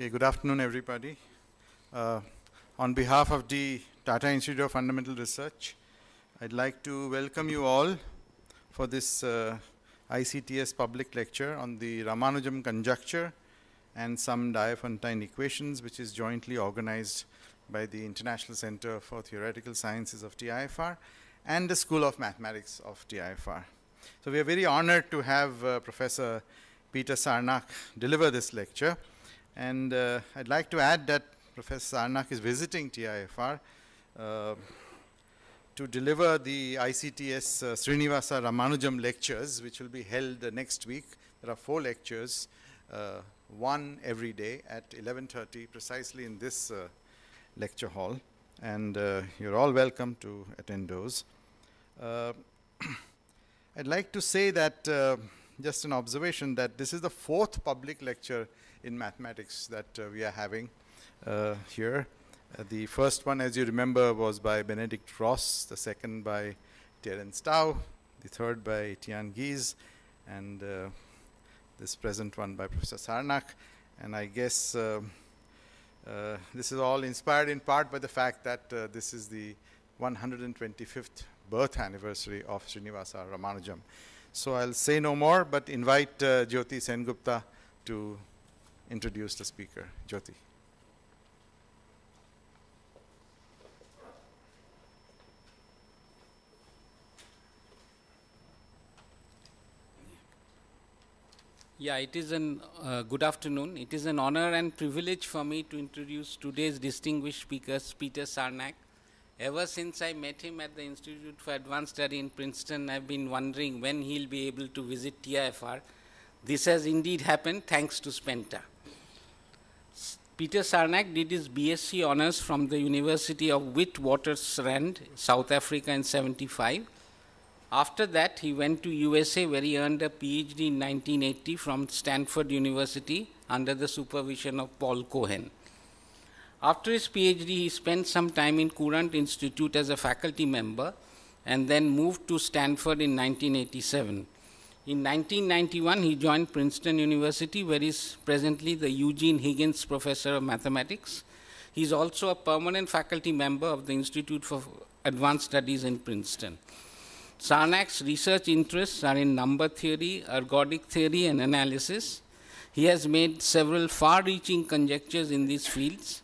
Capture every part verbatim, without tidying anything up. Okay, good afternoon, everybody. Uh, on behalf of the Tata Institute of Fundamental Research, I'd like to welcome you all for this uh, I C T S public lecture on the Ramanujan Conjecture and some Diophantine Equations, which is jointly organized by the International Center for Theoretical Sciences of T I F R and the School of Mathematics of T I F R. So we are very honored to have uh, Professor Peter Sarnak deliver this lecture. And uh, I'd like to add that Professor Sarnak is visiting T I F R uh, to deliver the I C T S uh, Srinivasa Ramanujan lectures, which will be held uh, next week. There are four lectures, uh, one every day at eleven thirty, precisely in this uh, lecture hall. And uh, you're all welcome to attend those. Uh, I'd like to say that, uh, just an observation, that this is the fourth public lecture in mathematics that uh, we are having uh, here. Uh, the first one, as you remember, was by Benedict Ross, the second by Terence Tao, the third by Tian Gies, and uh, this present one by Professor Sarnak. And I guess uh, uh, this is all inspired in part by the fact that uh, this is the one hundred twenty-fifth birth anniversary of Srinivasa Ramanujan. So I'll say no more, but invite uh, Jyoti Sengupta to introduce the speaker. Jyoti. Yeah, it is an uh, good afternoon. It is an honor and privilege for me to introduce today's distinguished speaker, Peter Sarnak. Ever since I met him at the Institute for Advanced Study in Princeton, I've been wondering when he'll be able to visit T I F R. This has indeed happened thanks to Spenta. Peter Sarnak did his B Sc honors from the University of Witwatersrand, South Africa in seventy-five. After that, he went to U S A where he earned a PhD in nineteen eighty from Stanford University under the supervision of Paul Cohen. After his PhD, he spent some time in Courant Institute as a faculty member and then moved to Stanford in nineteen eighty-seven. In nineteen ninety-one, he joined Princeton University, where he is presently the Eugene Higgins Professor of Mathematics. He is also a permanent faculty member of the Institute for Advanced Studies in Princeton. Sarnak's research interests are in number theory, ergodic theory, and analysis. He has made several far-reaching conjectures in these fields.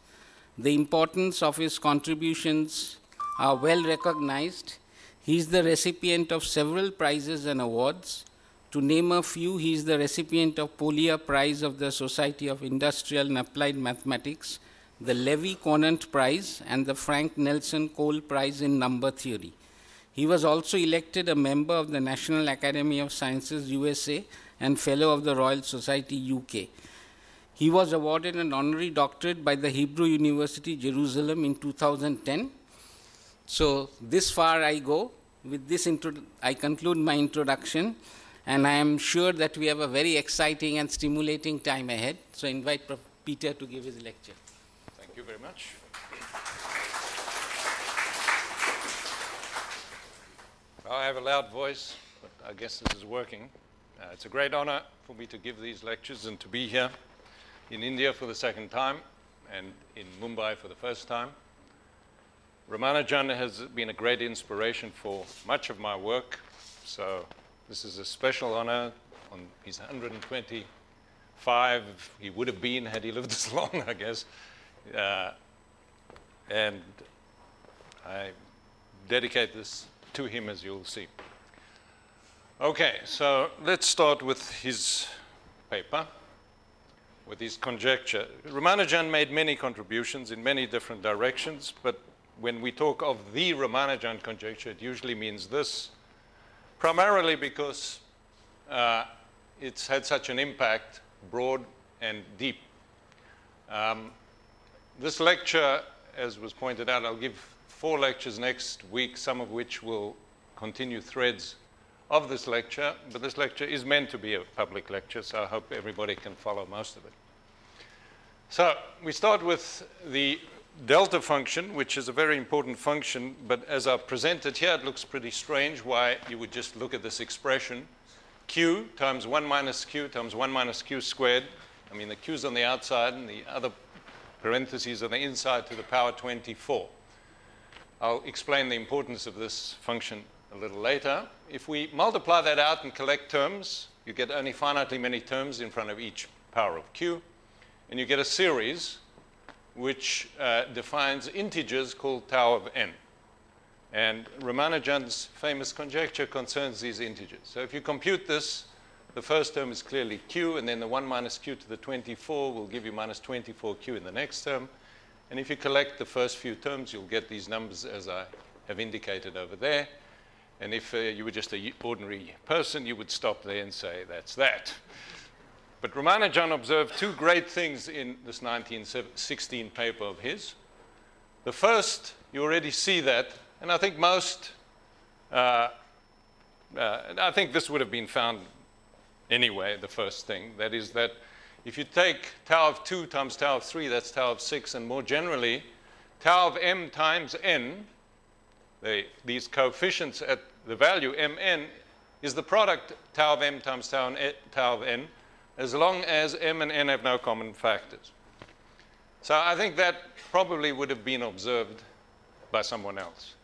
The importance of his contributions are well recognized. He is the recipient of several prizes and awards. To name a few, he is the recipient of Polya Prize of the Society of Industrial and Applied Mathematics, the Levy-Conant Prize, and the Frank Nelson Cole Prize in Number Theory. He was also elected a member of the National Academy of Sciences, U S A, and Fellow of the Royal Society, U K. He was awarded an honorary doctorate by the Hebrew University, Jerusalem, in two thousand ten. So this far I go. With this, intro I conclude my introduction. And I am sure that we have a very exciting and stimulating time ahead. So invite Professor Peter to give his lecture. Thank you very much. Well, I have a loud voice, but I guess this is working. Uh, it's a great honor for me to give these lectures and to be here in India for the second time and in Mumbai for the first time. Ramanujan has been a great inspiration for much of my work, so this is a special honor on his one hundred twenty-five. He would have been had he lived as long, I guess. Uh, and I dedicate this to him, as you'll see. Okay, so let's start with his paper, with his conjecture. Ramanujan made many contributions in many different directions, but when we talk of the Ramanujan conjecture, it usually means this. Primarily because uh, it's had such an impact, broad and deep. Um, this lecture, as was pointed out, I'll give four lectures next week, some of which will continue threads of this lecture, but this lecture is meant to be a public lecture, so I hope everybody can follow most of it. So we start with the delta function, which is a very important function, but as I've presented here, it looks pretty strange why you would just look at this expression, q times one minus q times one minus q squared I mean, the q's on the outside and the other parentheses on the inside to the power twenty-four. I'll explain the importance of this function a little later. If we multiply that out and collect terms, you get only finitely many terms in front of each power of q, and you get a series which uh, defines integers called tau of n. And Ramanujan's famous conjecture concerns these integers. So if you compute this, the first term is clearly q, and then the one minus q to the twenty-four will give you minus twenty-four q in the next term. And if you collect the first few terms, you'll get these numbers as I have indicated over there. And if uh, you were just an ordinary person, you would stop there and say, that's that. But Ramanujan observed two great things in this nineteen sixteen paper of his. The first, you already see that, and I think most, uh, uh, I think this would have been found anyway, the first thing, that is that if you take tau of two times tau of three, that's tau of six, and more generally, tau of m times n, they, these coefficients at the value mn, is the product tau of m times tau, and, tau of n, as long as m and n have no common factors. So I think that probably would have been observed by someone else.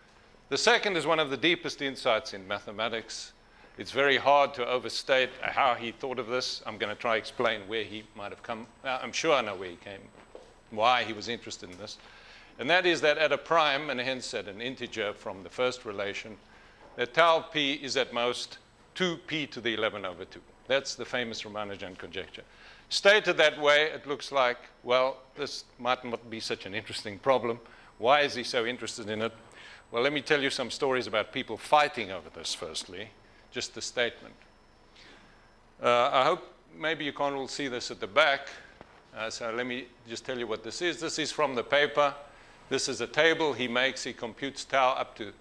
The second is one of the deepest insights in mathematics. It's very hard to overstate how he thought of this. I'm going to try to explain where he might have come. I'm sure I know where he came, why he was interested in this. And that is that at a prime, and hence at an integer from the first relation, that tau of p is at most two p to the eleven over two. That's the famous Ramanujan conjecture. Stated that way, it looks like, well, this might not be such an interesting problem. Why is he so interested in it? Well, let me tell you some stories about people fighting over this, firstly. Just a statement. Uh, I hope maybe you can't all see this at the back. Uh, so let me just tell you what this is. This is from the paper. This is a table he makes. He computes tau up to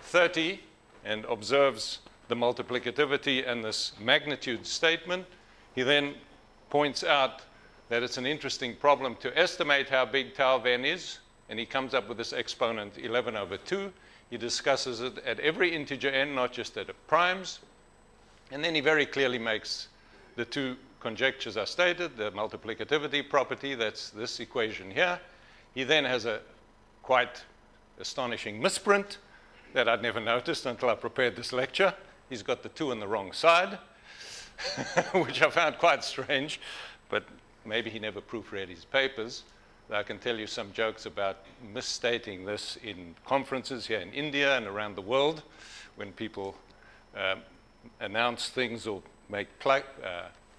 thirty and observes the multiplicativity and this magnitude statement. He then points out that it's an interesting problem to estimate how big tau of n is, and he comes up with this exponent eleven over two. He discusses it at every integer n, not just at primes, and then he very clearly makes the two conjectures I stated, the multiplicativity property, that's this equation here. He then has a quite astonishing misprint that I'd never noticed until I prepared this lecture. He's got the two on the wrong side, which I found quite strange, but maybe he never proofread his papers. I can tell you some jokes about misstating this in conferences here in India and around the world when people um, announce things or make uh,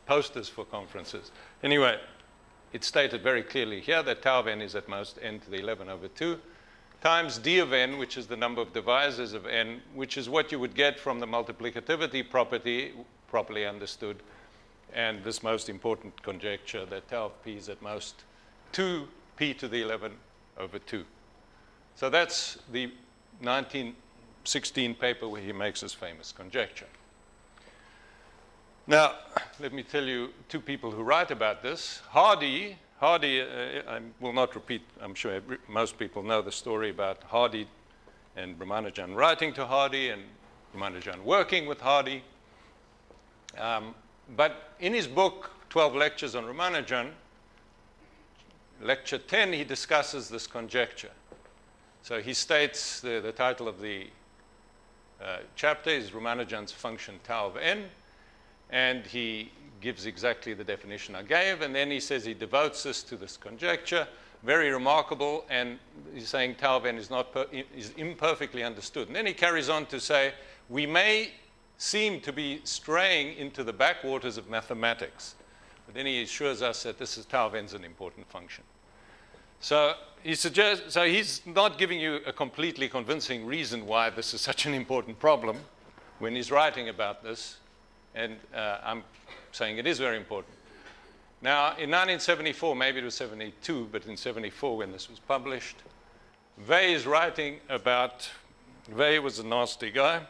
posters for conferences. Anyway, it's stated very clearly here that tau of n is at most n to the eleven over two times d of n, which is the number of divisors of n, which is what you would get from the multiplicativity property, properly understood, and this most important conjecture that tau of p is at most two p to the eleven over two. So that's the nineteen sixteen paper where he makes his famous conjecture. Now, let me tell you two people who write about this. Hardy, Hardy, uh, I will not repeat, I'm sure most people know the story about Hardy and Ramanujan writing to Hardy and Ramanujan working with Hardy. Um, but in his book, twelve Lectures on Ramanujan, Lecture ten, he discusses this conjecture. So he states the, the title of the uh, chapter is Ramanujan's function tau of n, and he gives exactly the definition I gave, and then he says he devotes this to this conjecture, very remarkable, and he's saying tau of n is, not per, is imperfectly understood. And then he carries on to say, we may seem to be straying into the backwaters of mathematics. But then he assures us that this is tau of n is an important function. So he suggests, so he's not giving you a completely convincing reason why this is such an important problem when he's writing about this, and uh, I'm saying it is very important. Now, in nineteen seventy-four, maybe it was seventy-two, but in seventy-four when this was published, Vey is writing about, Vey was a nasty guy,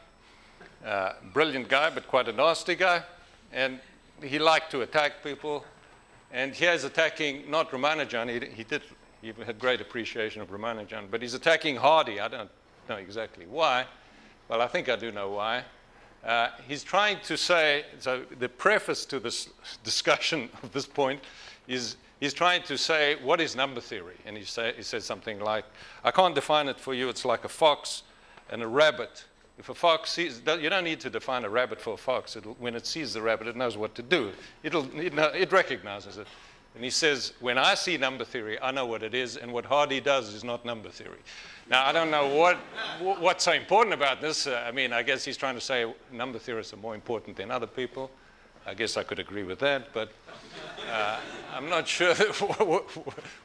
uh, brilliant guy, but quite a nasty guy, and he liked to attack people, and here's attacking not Ramanujan. He, he did he had great appreciation of Ramanujan, but he's attacking Hardy. I don't know exactly why. Well, I think I do know why. Uh, he's trying to say, so the preface to this discussion of this point is he's trying to say, what is number theory? And he, say, he says something like, I can't define it for you. It's like a fox and a rabbit. If a fox sees, you don't need to define a rabbit for a fox. It'll, when it sees the rabbit, it knows what to do. It'll, it, it recognizes it. And he says, when I see number theory, I know what it is, and what Hardy does is not number theory. Now, I don't know what, what's so important about this. Uh, I mean, I guess he's trying to say number theorists are more important than other people. I guess I could agree with that, but uh, I'm not sure what,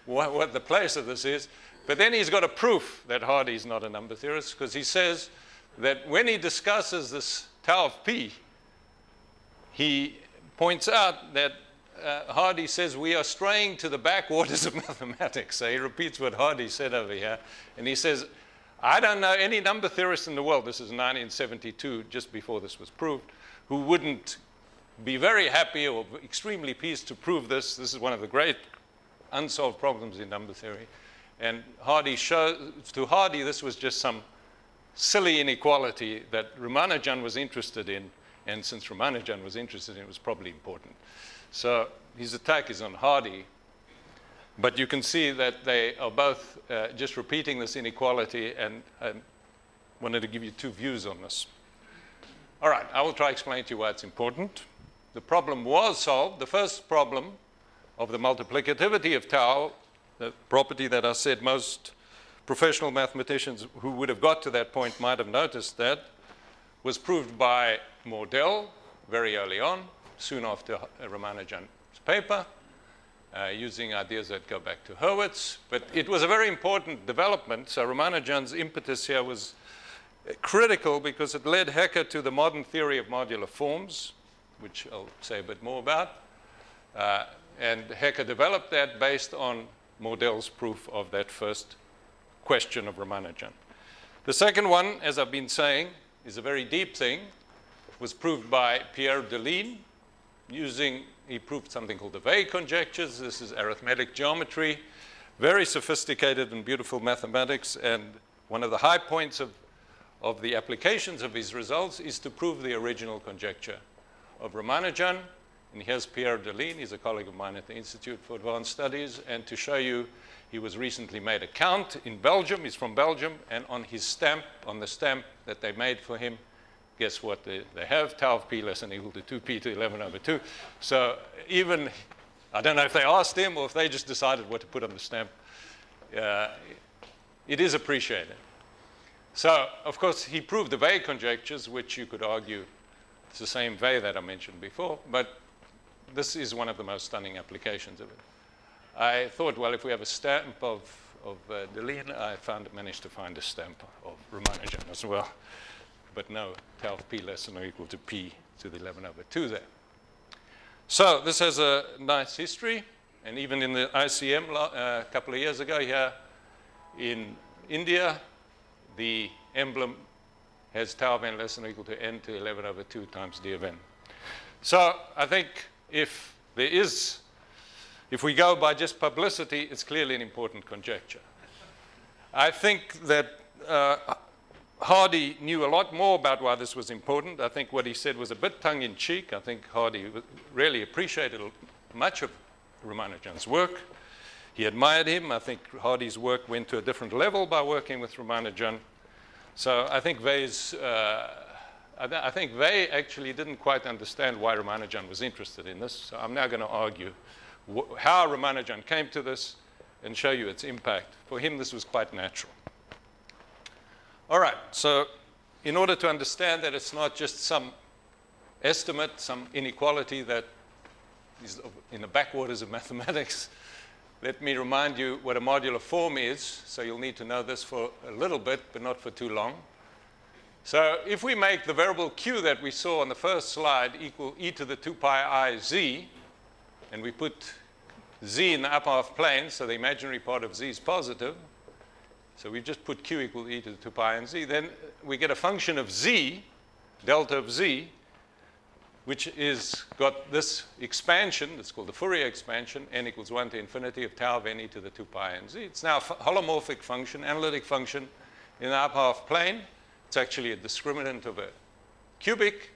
what, what the place of this is. But then he's got a proof that Hardy's not a number theorist, because he says that when he discusses this tau of P, he points out that Uh, Hardy says, we are straying to the backwaters of mathematics. So he repeats what Hardy said over here. And he says, I don't know any number theorist in the world, this is nineteen seventy-two, just before this was proved, who wouldn't be very happy or extremely pleased to prove this. This is one of the great unsolved problems in number theory. And Hardy show, to Hardy, this was just some silly inequality that Ramanujan was interested in. And since Ramanujan was interested in it, it was probably important. So his attack is on Hardy, but you can see that they are both uh, just repeating this inequality, and I wanted to give you two views on this. All right, I will try to explain to you why it's important. The problem was solved. The first problem of the multiplicativity of tau, the property that I said most professional mathematicians who would have got to that point might have noticed, that was proved by Mordell very early on, soon after Ramanujan's paper, uh, using ideas that go back to Hurwitz. But it was a very important development. So Ramanujan's impetus here was critical because it led Hecke to the modern theory of modular forms, which I'll say a bit more about. Uh, and Hecke developed that based on Mordell's proof of that first question of Ramanujan. The second one, as I've been saying, is a very deep thing. It was proved by Pierre Deligne. Using, he proved something called the Vey conjectures. This is arithmetic geometry, very sophisticated and beautiful mathematics. And one of the high points of, of the applications of his results is to prove the original conjecture of Ramanujan. And here's Pierre Deligne. He's a colleague of mine at the Institute for Advanced Studies. And to show you, he was recently made a count in Belgium. He's from Belgium. And on his stamp, on the stamp that they made for him, guess what they, they have? Tau of P less than or equal to two P to eleven over two. So even, I don't know if they asked him or if they just decided what to put on the stamp. Uh, it is appreciated. So, of course, he proved the Vey conjectures, which you could argue it's the same Vey that I mentioned before, but this is one of the most stunning applications of it. I thought, well, if we have a stamp of, of uh, Deligne, I found, managed to find a stamp of Ramanujan as well. But no, tau of P less than or equal to P to the eleven over two there. So this has a nice history. And even in the I C M uh, a couple of years ago here in India, the emblem has tau of n less than or equal to n to eleven over two times d of n. So I think if there is, if we go by just publicity, it's clearly an important conjecture. I think that uh, Hardy knew a lot more about why this was important. I think what he said was a bit tongue-in-cheek. I think Hardy really appreciated much of Ramanujan's work. He admired him. I think Hardy's work went to a different level by working with Ramanujan. So I think Vey's, uh, I think Vey actually didn't quite understand why Ramanujan was interested in this. So I'm now going to argue how Ramanujan came to this and show you its impact. For him, this was quite natural. All right, so in order to understand that it's not just some estimate, some inequality that is in the backwaters of mathematics, let me remind you what a modular form is. So you'll need to know this for a little bit, but not for too long. So if we make the variable q that we saw on the first slide equal e to the two pi I z, and we put z in the upper half plane, so the imaginary part of z is positive, so we just put q equal to e to the two pi and z. Then we get a function of z, delta of z, which is got this expansion. It's called the Fourier expansion, n equals one to infinity of tau of n e to the two pi and z. It's now a holomorphic function, analytic function in the upper half plane. It's actually a discriminant of a cubic.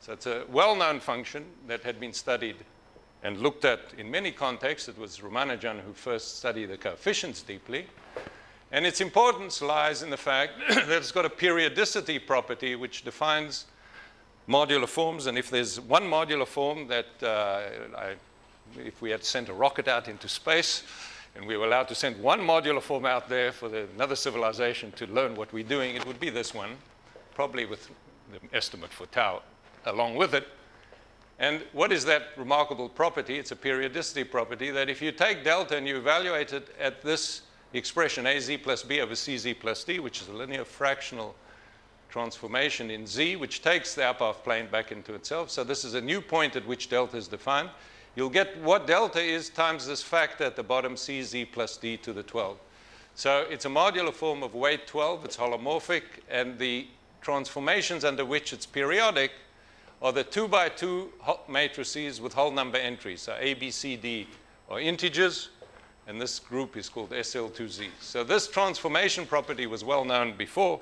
So it's a well-known function that had been studied and looked at in many contexts. It was Ramanujan who first studied the coefficients deeply. And its importance lies in the fact that it's got a periodicity property which defines modular forms. And if there's one modular form that uh, I, if we had sent a rocket out into space, and we were allowed to send one modular form out there for the, another civilization to learn what we're doing, it would be this one, probably with the estimate for tau along with it. And what is that remarkable property? It's a periodicity property that if you take delta and you evaluate it at this expression, az plus b over cz plus d, which is a linear fractional transformation in z, which takes the upper-half plane back into itself. So this is a new point at which delta is defined. You'll get what delta is times this factor at the bottom, cz plus d to the twelve. So it's a modular form of weight twelve. It's holomorphic. And the transformations under which it's periodic are the two by two matrices with whole number entries. So A, B, C, D are integers. And this group is called S L two Z. So this transformation property was well known before.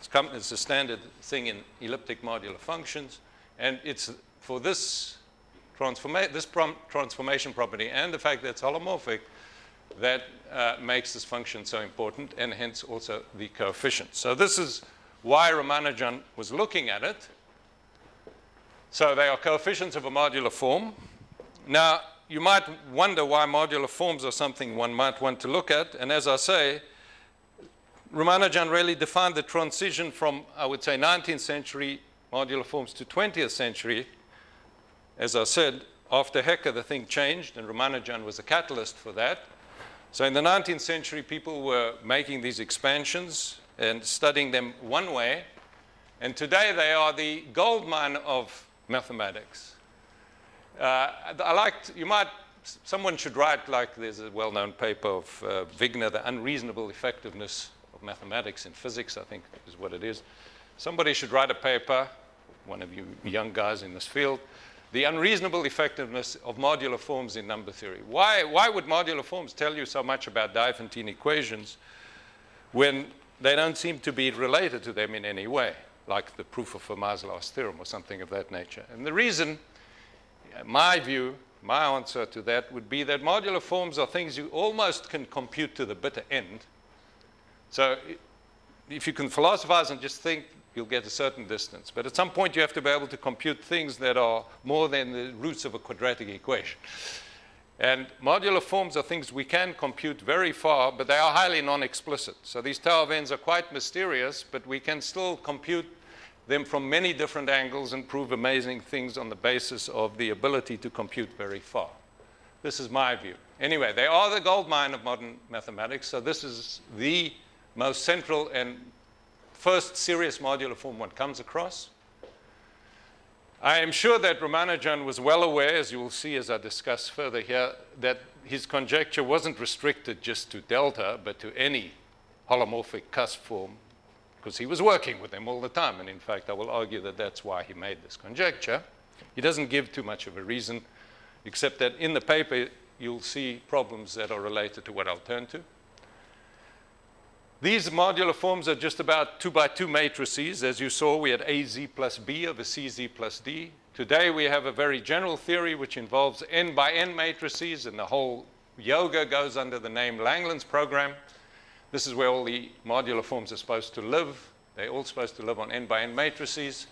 It's, come, it's a standard thing in elliptic modular functions. And it's for this Transforma this prom transformation property and the fact that it's holomorphic that uh, makes this function so important, and hence also the coefficient. So this is why Ramanujan was looking at it. So they are coefficients of a modular form. Now, you might wonder why modular forms are something one might want to look at. And as I say, Ramanujan really defined the transition from, I would say, nineteenth century modular forms to twentieth century. As I said, after Hecke, the thing changed, and Ramanujan was a catalyst for that. So in the nineteenth century, people were making these expansions and studying them one way. And today, they are the goldmine of mathematics. Uh, I liked, you might, someone should write, like there's a well-known paper of uh, Wigner, The Unreasonable Effectiveness of Mathematics in Physics, I think is what it is. Somebody should write a paper, one of you young guys in this field, The Unreasonable Effectiveness of Modular Forms in Number Theory. Why, why would modular forms tell you so much about Diophantine equations when they don't seem to be related to them in any way, like the proof of Fermat's last theorem or something of that nature? And the reason, my view, my answer to that would be that modular forms are things you almost can compute to the bitter end. So if you can philosophize and just think, you'll get a certain distance. But at some point, you have to be able to compute things that are more than the roots of a quadratic equation. And modular forms are things we can compute very far, but they are highly non-explicit. So these tau of n's are quite mysterious, but we can still compute them from many different angles and prove amazing things on the basis of the ability to compute very far. This is my view. Anyway, they are the goldmine of modern mathematics. So this is the most central and first serious modular form one comes across. I am sure that Ramanujan was well aware, as you will see as I discuss further here, that his conjecture wasn't restricted just to delta, but to any holomorphic cusp form, because he was working with them all the time. And in fact, I will argue that that's why he made this conjecture. He doesn't give too much of a reason, except that in the paper, you'll see problems that are related to what I'll turn to. These modular forms are just about two by two matrices. As you saw, we had A Z plus B over C Z plus D. Today, we have a very general theory which involves N by N matrices, and the whole yoga goes under the name Langlands program. This is where all the modular forms are supposed to live. They're all supposed to live on N by N matrices.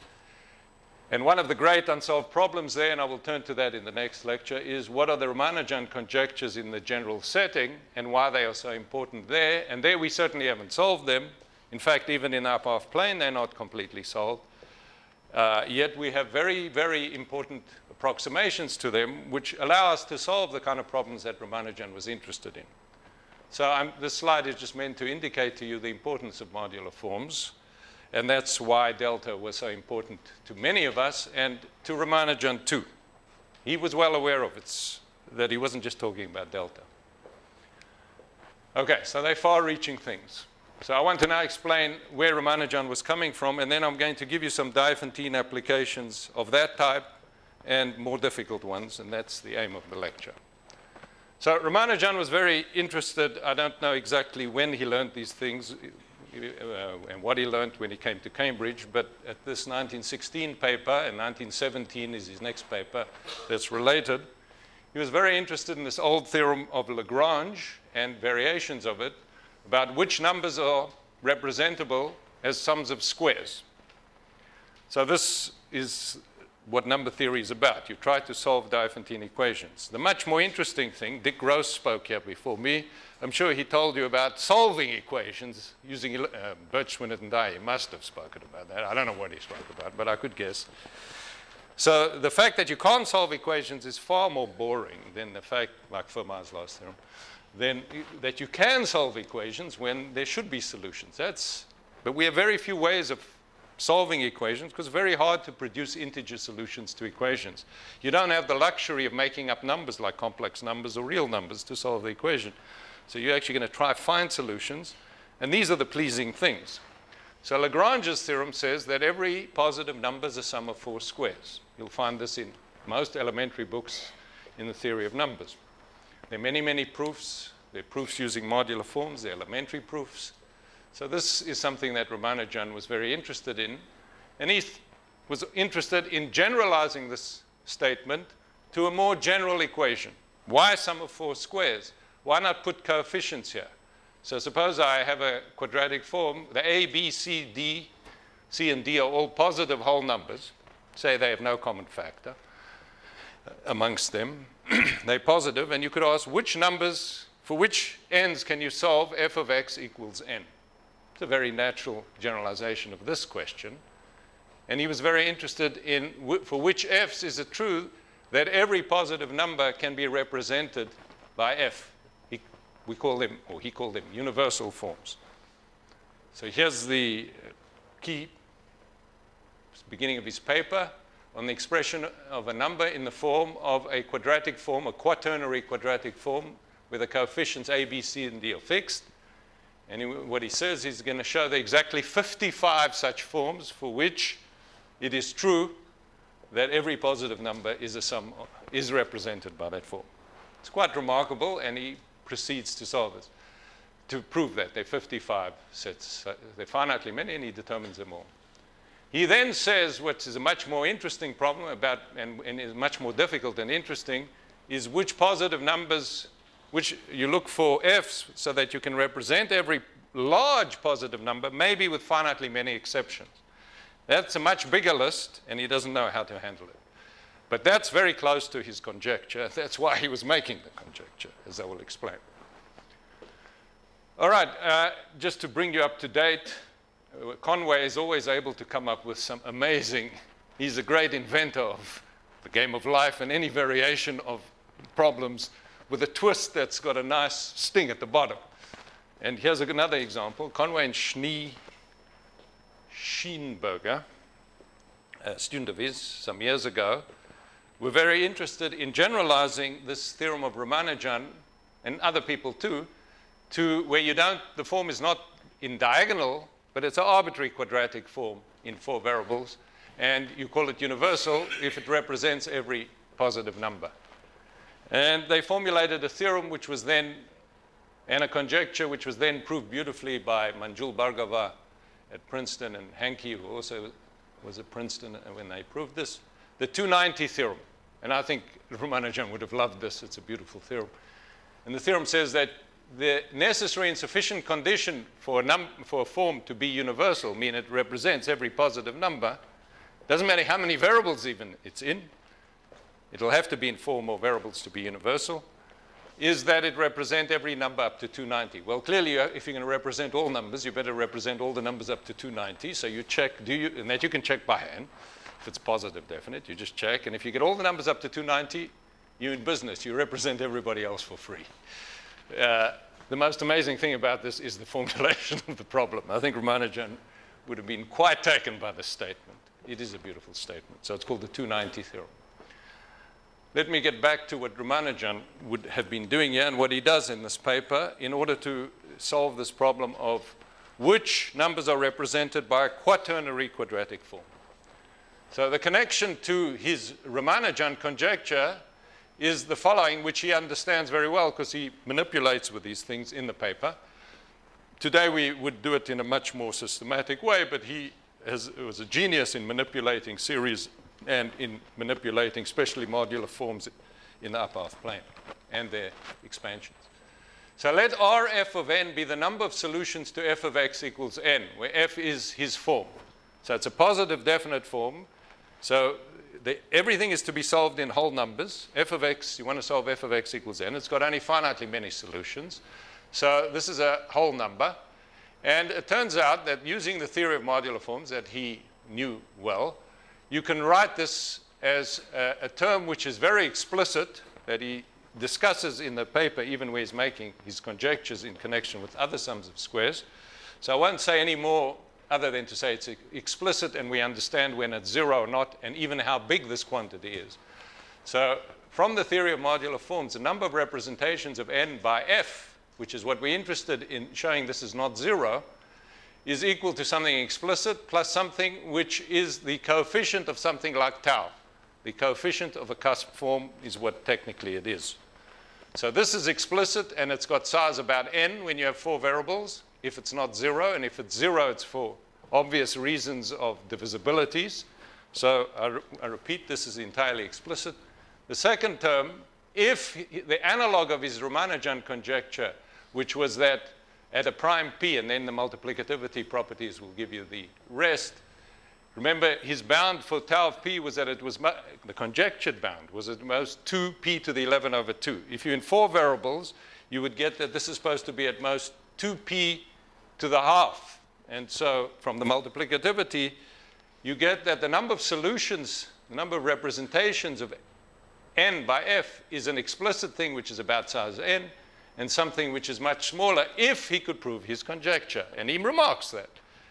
And one of the great unsolved problems there, and I will turn to that in the next lecture, is what are the Ramanujan conjectures in the general setting and why they are so important there. And there we certainly haven't solved them. In fact, even in our upper-half plane, they're not completely solved. Uh, yet we have very, very important approximations to them, which allow us to solve the kind of problems that Ramanujan was interested in. So I'm, this slide is just meant to indicate to you the importance of modular forms. And that's why delta was so important to many of us, and to Ramanujan too. He was well aware of it, that he wasn't just talking about delta. OK, so they're far-reaching things. So I want to now explain where Ramanujan was coming from, and then I'm going to give you some Diophantine applications of that type and more difficult ones, and that's the aim of the lecture. So Ramanujan was very interested. I don't know exactly when he learned these things, Uh, and what he learned when he came to Cambridge, but at this nineteen sixteen paper, and nineteen seventeen is his next paper that's related, He was very interested in this old theorem of Lagrange and variations of it about which numbers are representable as sums of squares. So this is what number theory is about. You try to solve Diophantine equations. The much more interesting thing, Dick Ross spoke here before me. I'm sure he told you about solving equations using uh, Birch, Winnett and Dye. He must have spoken about that. I don't know what he spoke about, but I could guess. So the fact that you can't solve equations is far more boring than the fact, like Fermat's last theorem, than that you can solve equations when there should be solutions. That's, but we have very few ways of solving equations, because it's very hard to produce integer solutions to equations. You don't have the luxury of making up numbers like complex numbers or real numbers to solve the equation. So you're actually going to try to find solutions, and these are the pleasing things. So Lagrange's theorem says that every positive number is a sum of four squares. You'll find this in most elementary books in the theory of numbers. There are many, many proofs. There are proofs using modular forms. There are elementary proofs. So this is something that Ramanujan was very interested in, and he th- was interested in generalizing this statement to a more general equation. Why a sum of four squares? Why not put coefficients here? So suppose I have a quadratic form. The A, B, C, D, C and D are all positive whole numbers. Say they have no common factor amongst them. They're positive, and you could ask which numbers, for which n's can you solve f of x equals n? It's a very natural generalization of this question. And he was very interested in w for which f's is it true that every positive number can be represented by f. He, we call them, or he called them, universal forms. So here's the key beginning of his paper on the expression of a number in the form of a quadratic form, a quaternary quadratic form, where the coefficients a, b, c, and d are fixed. And he, what he says, he's going to show there are exactly fifty-five such forms for which it is true that every positive number is a sum of, is represented by that form. It's quite remarkable, and he proceeds to solve it, to prove that. There are fifty-five sets. They're finitely many, and he determines them all. He then says, which is a much more interesting problem about, and, and is much more difficult and interesting, is which positive numbers, which you look for f's so that you can represent every large positive number, maybe with finitely many exceptions. That's a much bigger list, and he doesn't know how to handle it. But that's very close to his conjecture. That's why he was making the conjecture, as I will explain. All right, uh, just to bring you up to date, Conway is always able to come up with some amazing, he's a great inventor of the game of life and any variation of problems with a twist that's got a nice sting at the bottom. And here's another example. Conway and Schnee, Scheenberger, a student of his some years ago, were very interested in generalizing this theorem of Ramanujan, and other people too, to where you don't, the form is not in diagonal, but it's an arbitrary quadratic form in four variables, and you call it universal if it represents every positive number. And they formulated a theorem which was then, and a conjecture which was then proved beautifully by Manjul Bhargava at Princeton, and Hanke, who also was at Princeton when they proved this, the two ninety theorem. And I think Ramanujan would have loved this. It's a beautiful theorem. And the theorem says that the necessary and sufficient condition for a, num for a form to be universal, meaning it represents every positive number, doesn't matter how many variables even it's in, it'll have to be in four more variables to be universal, is that it represents every number up to two ninety. Well, clearly, if you're going to represent all numbers, you better represent all the numbers up to two ninety. So you check, do you, and that you can check by hand. If it's positive definite, you just check. And if you get all the numbers up to two ninety, you're in business. You represent everybody else for free. Uh, the most amazing thing about this is the formulation of the problem. I think Ramanujan would have been quite taken by this statement. It is a beautiful statement. So it's called the two ninety theorem. Let me get back to what Ramanujan would have been doing here and what he does in this paper in order to solve this problem of which numbers are represented by a quaternary quadratic form. So the connection to his Ramanujan conjecture is the following, which he understands very well because he manipulates with these things in the paper. Today we would do it in a much more systematic way, but he has, was a genius in manipulating series and in manipulating especially modular forms in the upper half plane and their expansions. So let R f of n be the number of solutions to f of x equals n, where f is his form. So it's a positive definite form. So the, everything is to be solved in whole numbers. F of x, you want to solve f of x equals n. It's got only finitely many solutions. So this is a whole number. And it turns out that using the theory of modular forms that he knew well, you can write this as a, a term which is very explicit, that he discusses in the paper, even where he's making his conjectures in connection with other sums of squares. So I won't say any more other than to say it's explicit, and we understand when it's zero or not, and even how big this quantity is. So from the theory of modular forms, the number of representations of n by f, which is what we're interested in showing this is not zero, is equal to something explicit plus something which is the coefficient of something like tau. The coefficient of a cusp form is what technically it is. So this is explicit, and it's got size about n when you have four variables, if it's not zero. And if it's zero, it's for obvious reasons of divisibilities. So I, re I repeat, this is entirely explicit. The second term, if the analog of his Ramanujan conjecture, which was that at a prime p, and then the multiplicativity properties will give you the rest. Remember, his bound for tau of p was that it was, the conjectured bound was at most two p to the eleven over two. If you're in four variables, you would get that this is supposed to be at most two p to the half. And so from the multiplicativity, you get that the number of solutions, the number of representations of n by f is an explicit thing which is about size n, and something which is much smaller if he could prove his conjecture. And he remarks that.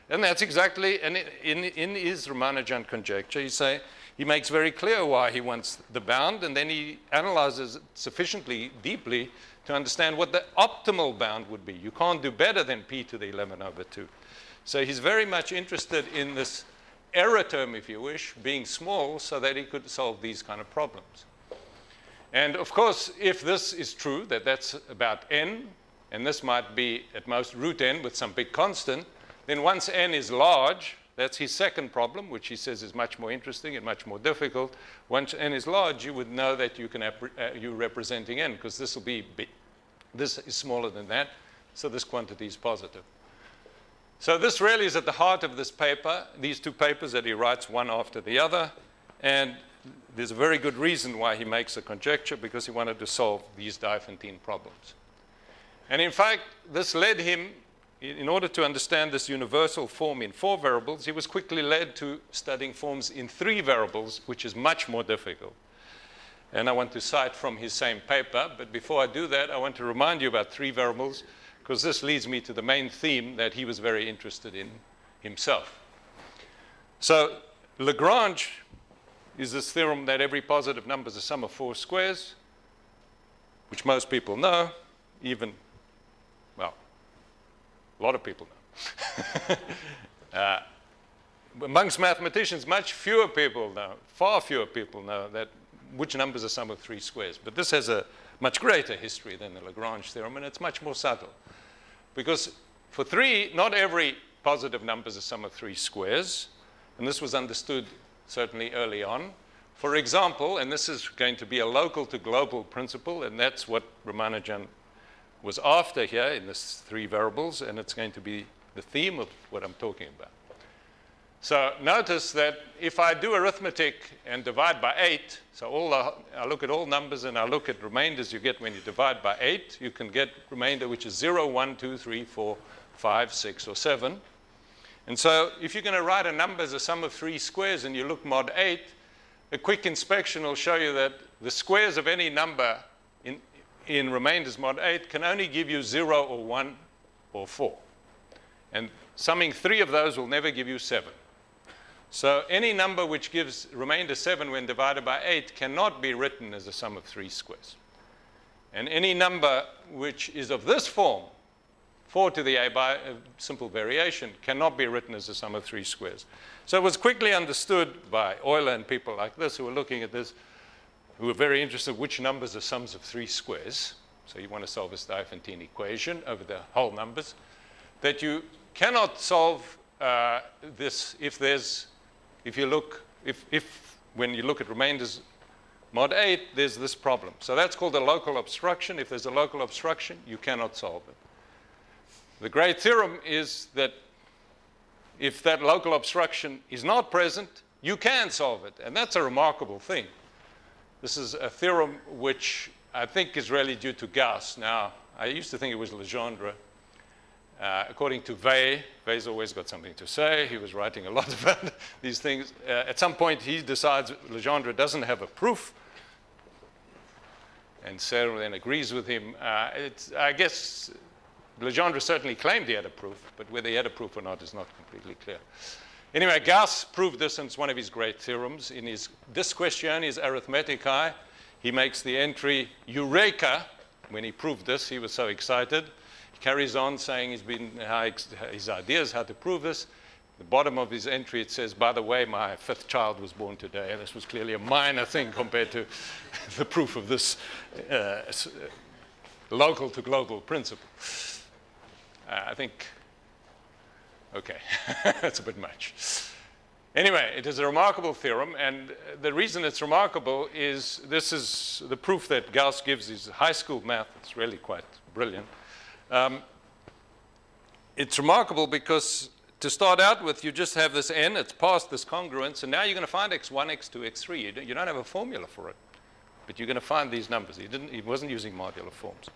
And that's exactly, and in, in his Ramanujan conjecture, he, say, he makes very clear why he wants the bound, and then he analyzes it sufficiently deeply to understand what the optimal bound would be. You can't do better than p to the eleven over two. So he's very much interested in this error term, if you wish, being small so that he could solve these kind of problems. And of course, if this is true, that that's about n, and this might be at most root n with some big constant, then once n is large, that's his second problem, which he says is much more interesting and much more difficult. Once n is large, you would know that you can uh, you're representing n, because this will be big. This is smaller than that, so this quantity is positive. So this really is at the heart of this paper, these two papers that he writes one after the other. And there's a very good reason why he makes a conjecture, because he wanted to solve these Diophantine problems. And in fact, this led him, in order to understand this universal form in four variables, he was quickly led to studying forms in three variables, which is much more difficult. And I want to cite from his same paper, but before I do that, I want to remind you about three variables, because this leads me to the main theme that he was very interested in himself. So Lagrange is this theorem that every positive number is a sum of four squares, which most people know, even, well, a lot of people know. uh, amongst mathematicians, much fewer people know, far fewer people know that which number is a sum of three squares. But this has a much greater history than the Lagrange theorem, and it's much more subtle. Because for three, not every positive number is a sum of three squares, and this was understood certainly early on. For example, and this is going to be a local to global principle, and that's what Ramanujan was after here in this three variables, and it's going to be the theme of what I'm talking about. So notice that if I do arithmetic and divide by eight, so all the, I look at all numbers and I look at remainders you get when you divide by eight, you can get remainder which is zero, one, two, three, four, five, six, or seven. And so if you're going to write a number as a sum of three squares and you look mod eight, a quick inspection will show you that the squares of any number in, in remainders mod eight can only give you zero or one or four. And summing three of those will never give you seven. So any number which gives remainder seven when divided by eight cannot be written as a sum of three squares. And any number which is of this form, four to the a by a simple variation, cannot be written as a sum of three squares. So it was quickly understood by Euler and people like this who were looking at this, who were very interested in which numbers are sums of three squares. So you want to solve this Diophantine equation over the whole numbers, that you cannot solve uh, this if there's, if you look, if, if when you look at remainders Mod eight, there's this problem. So that's called a local obstruction. If there's a local obstruction, you cannot solve it. The great theorem is that if that local obstruction is not present, you can solve it. And that's a remarkable thing. This is a theorem which I think is really due to Gauss. Now, I used to think it was Legendre. Uh, according to Vey, Vey's always got something to say. He was writing a lot about these things. Uh, at some point, he decides Legendre doesn't have a proof. And Sarah then agrees with him. Uh, it's, I guess Legendre certainly claimed he had a proof, but whether he had a proof or not is not completely clear. Anyway, Gauss proved this in one of his great theorems. In his Disquestiones Arithmeticae, he makes the entry, Eureka. When he proved this, he was so excited. He carries on saying he's been, how his ideas how to prove this. At the bottom of his entry, it says, by the way, my fifth child was born today. And this was clearly a minor thing compared to the proof of this uh, local to global principle. Uh, I think, okay, that's a bit much. Anyway, it is a remarkable theorem, and the reason it's remarkable is this is the proof that Gauss gives his high school math. It's really quite brilliant. Um, it's remarkable because to start out with, you just have this n, it's past this congruence, and now you're going to find x one, x two, x three. You don't, you don't have a formula for it, but you're going to find these numbers. He, didn't, he wasn't using modular forms.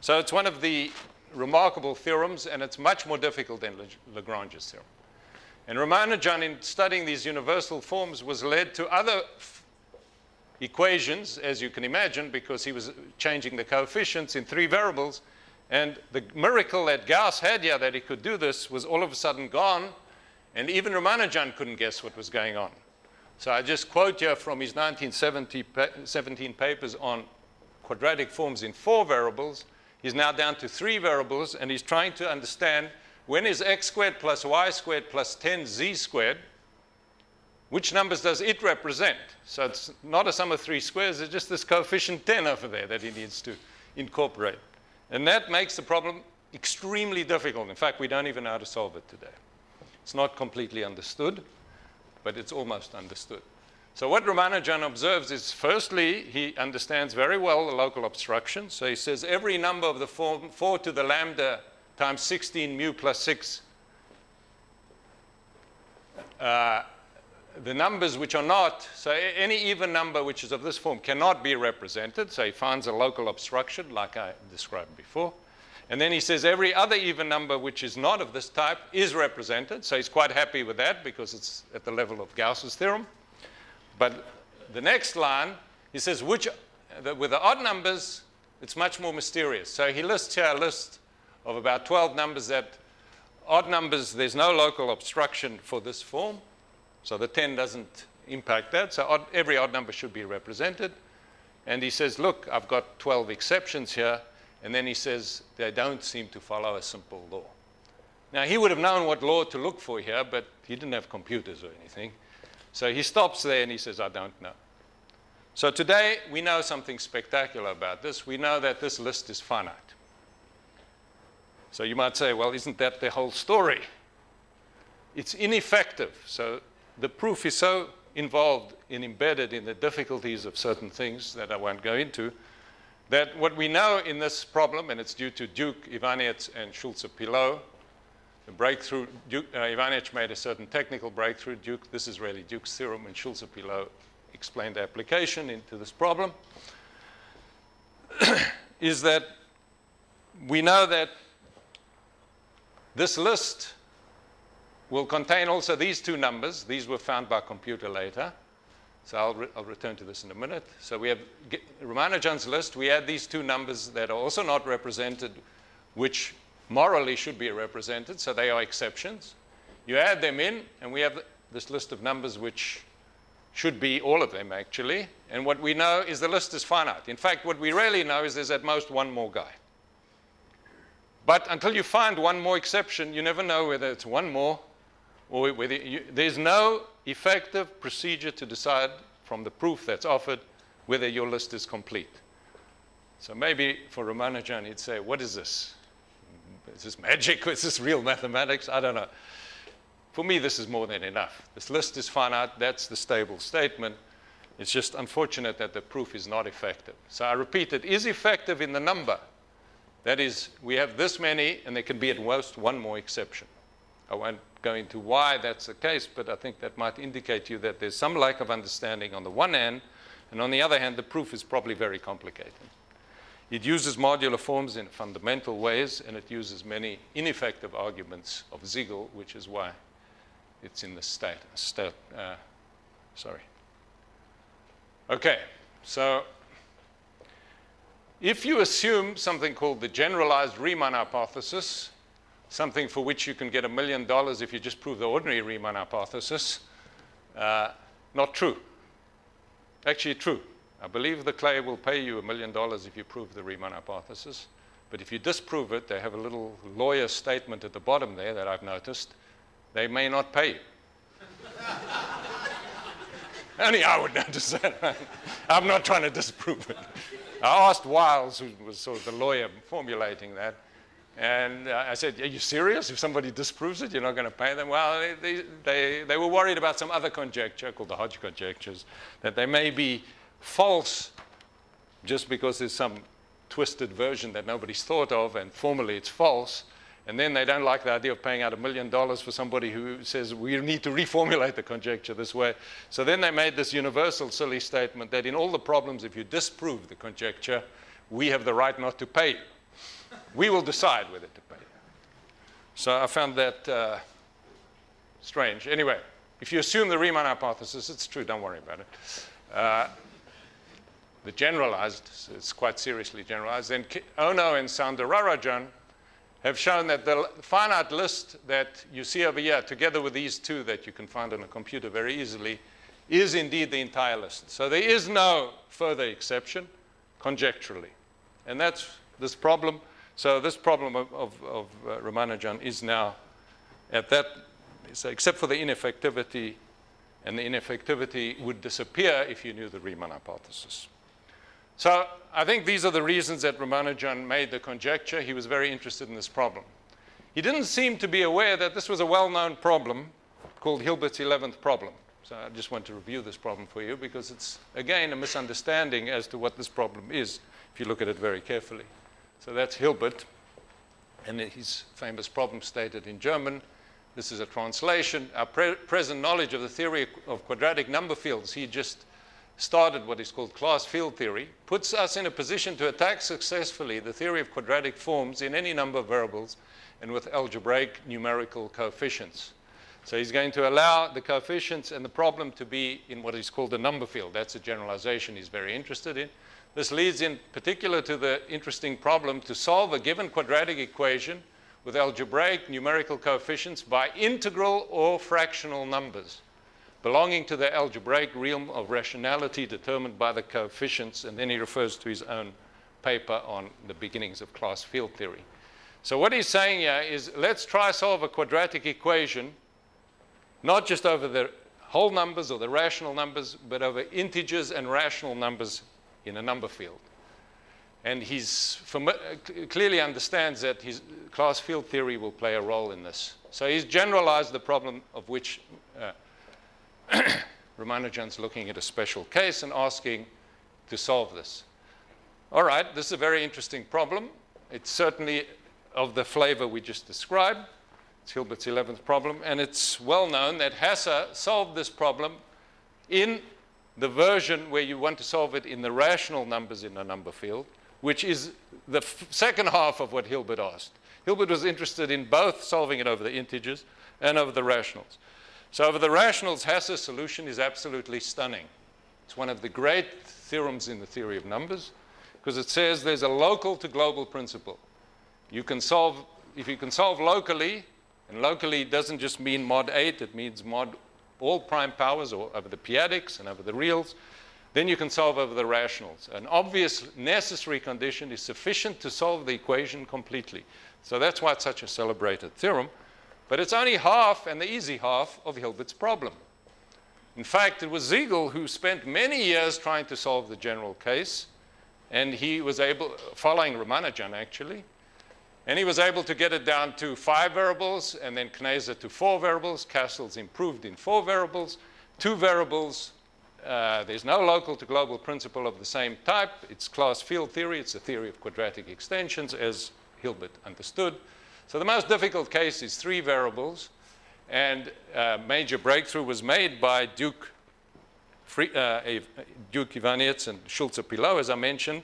So it's one of the remarkable theorems, and it's much more difficult than Lagrange's theorem. And Ramanujan, in studying these universal forms, was led to other equations, as you can imagine, because he was changing the coefficients in three variables. And the miracle that Gauss had here, that he could do this, was all of a sudden gone. And even Ramanujan couldn't guess what was going on. So I just quote here from his nineteen seventeen papers on quadratic forms in four variables. He's now down to three variables, and he's trying to understand, when is x squared plus y squared plus ten z squared, which numbers does it represent? So it's not a sum of three squares, it's just this coefficient ten over there that he needs to incorporate. And that makes the problem extremely difficult. In fact, we don't even know how to solve it today. It's not completely understood, but it's almost understood. So what Ramanujan observes is, firstly, he understands very well the local obstruction. So he says every number of the form four to the lambda times sixteen mu plus six. Uh, the numbers which are not, so any even number which is of this form cannot be represented. So he finds a local obstruction like I described before. And then he says every other even number which is not of this type is represented. So he's quite happy with that because it's at the level of Gauss's theorem. But the next line, he says which, the, with the odd numbers, it's much more mysterious. So he lists here a list of about twelve numbers that, odd numbers, there's no local obstruction for this form. So the ten doesn't impact that. So odd, every odd number should be represented. And he says, look, I've got twelve exceptions here. And then he says, they don't seem to follow a simple law. Now, he would have known what law to look for here, but he didn't have computers or anything. So he stops there and he says, I don't know. So today, we know something spectacular about this. We know that this list is finite. So you might say, well, isn't that the whole story? It's ineffective. So the proof is so involved and embedded in the difficulties of certain things that I won't go into, that what we know in this problem, and it's due to Duke, Iwaniec, and Schulze-Pillot, the breakthrough, Duke, uh, Iwaniec made a certain technical breakthrough. Duke, this is really Duke's theorem, and Schulze-Pillot explained the application into this problem, is that we know that this list will contain also these two numbers. These were found by computer later. So I'll, re I'll return to this in a minute. So we have Ramanujan's list. We add these two numbers that are also not represented, which morally should be represented. So they are exceptions. You add them in, and we have this list of numbers which should be all of them, actually. And what we know is the list is finite. In fact, what we really know is there's at most one more guy. But until you find one more exception, you never know whether it's one more or whether you, there's no effective procedure to decide from the proof that's offered whether your list is complete. So maybe for Ramanujan, he'd say, what is this? Is this magic? Is this real mathematics? I don't know. For me, this is more than enough. This list is finite. That's the stable statement. It's just unfortunate that the proof is not effective. So I repeat, it is effective in the number. That is, we have this many, and there can be at most one more exception. I won't go into why that's the case, but I think that might indicate to you that there's some lack of understanding on the one hand, and on the other hand, the proof is probably very complicated. It uses modular forms in fundamental ways, and it uses many ineffective arguments of Siegel, which is why it's in the state. state uh, sorry. Okay, so if you assume something called the generalized Riemann hypothesis, something for which you can get a million dollars if you just prove the ordinary Riemann hypothesis, uh, not true. Actually true. I believe the clay will pay you a million dollars if you prove the Riemann hypothesis. But if you disprove it, they have a little lawyer statement at the bottom there that I've noticed. They may not pay you. Only I would notice that. I'm not trying to disprove it. I asked Wiles, who was sort of the lawyer formulating that, and uh, I said, are you serious? If somebody disproves it, you're not going to pay them? Well, they, they, they were worried about some other conjecture called the Hodge conjectures, that they may be false just because there's some twisted version that nobody's thought of, and formally it's false. And then they don't like the idea of paying out a million dollars for somebody who says, we need to reformulate the conjecture this way. So then they made this universal silly statement that in all the problems, if you disprove the conjecture, we have the right not to pay you. We will decide whether to pay you. So I found that uh, strange. Anyway, if you assume the Riemann hypothesis, it's true. Don't worry about it. Uh, the generalized, it's quite seriously generalized. Then Ono and Soundararajan have shown that the finite list that you see over here, together with these two that you can find on a computer very easily, is indeed the entire list. So there is no further exception conjecturally. And that's this problem. So this problem of, of, of uh, Ramanujan is now at that, so except for the ineffectivity, and the ineffectivity would disappear if you knew the Riemann hypothesis. So I think these are the reasons that Ramanujan made the conjecture. He was very interested in this problem. He didn't seem to be aware that this was a well-known problem called Hilbert's eleventh problem. So I just want to review this problem for you because it's, again, a misunderstanding as to what this problem is if you look at it very carefully. So that's Hilbert and his famous problem stated in German. This is a translation. Our pre present knowledge of the theory of quadratic number fields, he just started what is called class field theory, puts us in a position to attack successfully the theory of quadratic forms in any number of variables and with algebraic numerical coefficients. So he's going to allow the coefficients and the problem to be in what is called the number field. That's a generalization he's very interested in. This leads in particular to the interesting problem to solve a given quadratic equation with algebraic numerical coefficients by integral or fractional numbers belonging to the algebraic realm of rationality determined by the coefficients, and then he refers to his own paper on the beginnings of class field theory. So what he's saying here is, let's try solve a quadratic equation, not just over the whole numbers or the rational numbers, but over integers and rational numbers in a number field. And he clearly understands that his class field theory will play a role in this. So he's generalized the problem of which uh, Ramanujan's looking at a special case and asking to solve this. All right, this is a very interesting problem. It's certainly of the flavor we just described. It's Hilbert's eleventh problem. And it's well known that Hasse solved this problem in the version where you want to solve it in the rational numbers in the number field, which is the f second half of what Hilbert asked. Hilbert was interested in both solving it over the integers and over the rationals. So over the rationals, Hasse's solution is absolutely stunning. It's one of the great theorems in the theory of numbers because it says there's a local to global principle. You can solve, if you can solve locally, and locally doesn't just mean mod eight, it means mod all prime powers or over the periodics and over the reals, then you can solve over the rationals. An obvious necessary condition is sufficient to solve the equation completely. So that's why it's such a celebrated theorem. But it's only half, and the easy half, of Hilbert's problem. In fact, it was Siegel who spent many years trying to solve the general case, and he was able, following Ramanujan actually, and he was able to get it down to five variables, and then Kneser to four variables, Castles improved in four variables, two variables, Uh, there's no local to global principle of the same type. It's class field theory. It's a theory of quadratic extensions, as Hilbert understood. So the most difficult case is three variables. And a major breakthrough was made by Duke, uh, Duke Iwaniec and Schulze-Pillot, as I mentioned.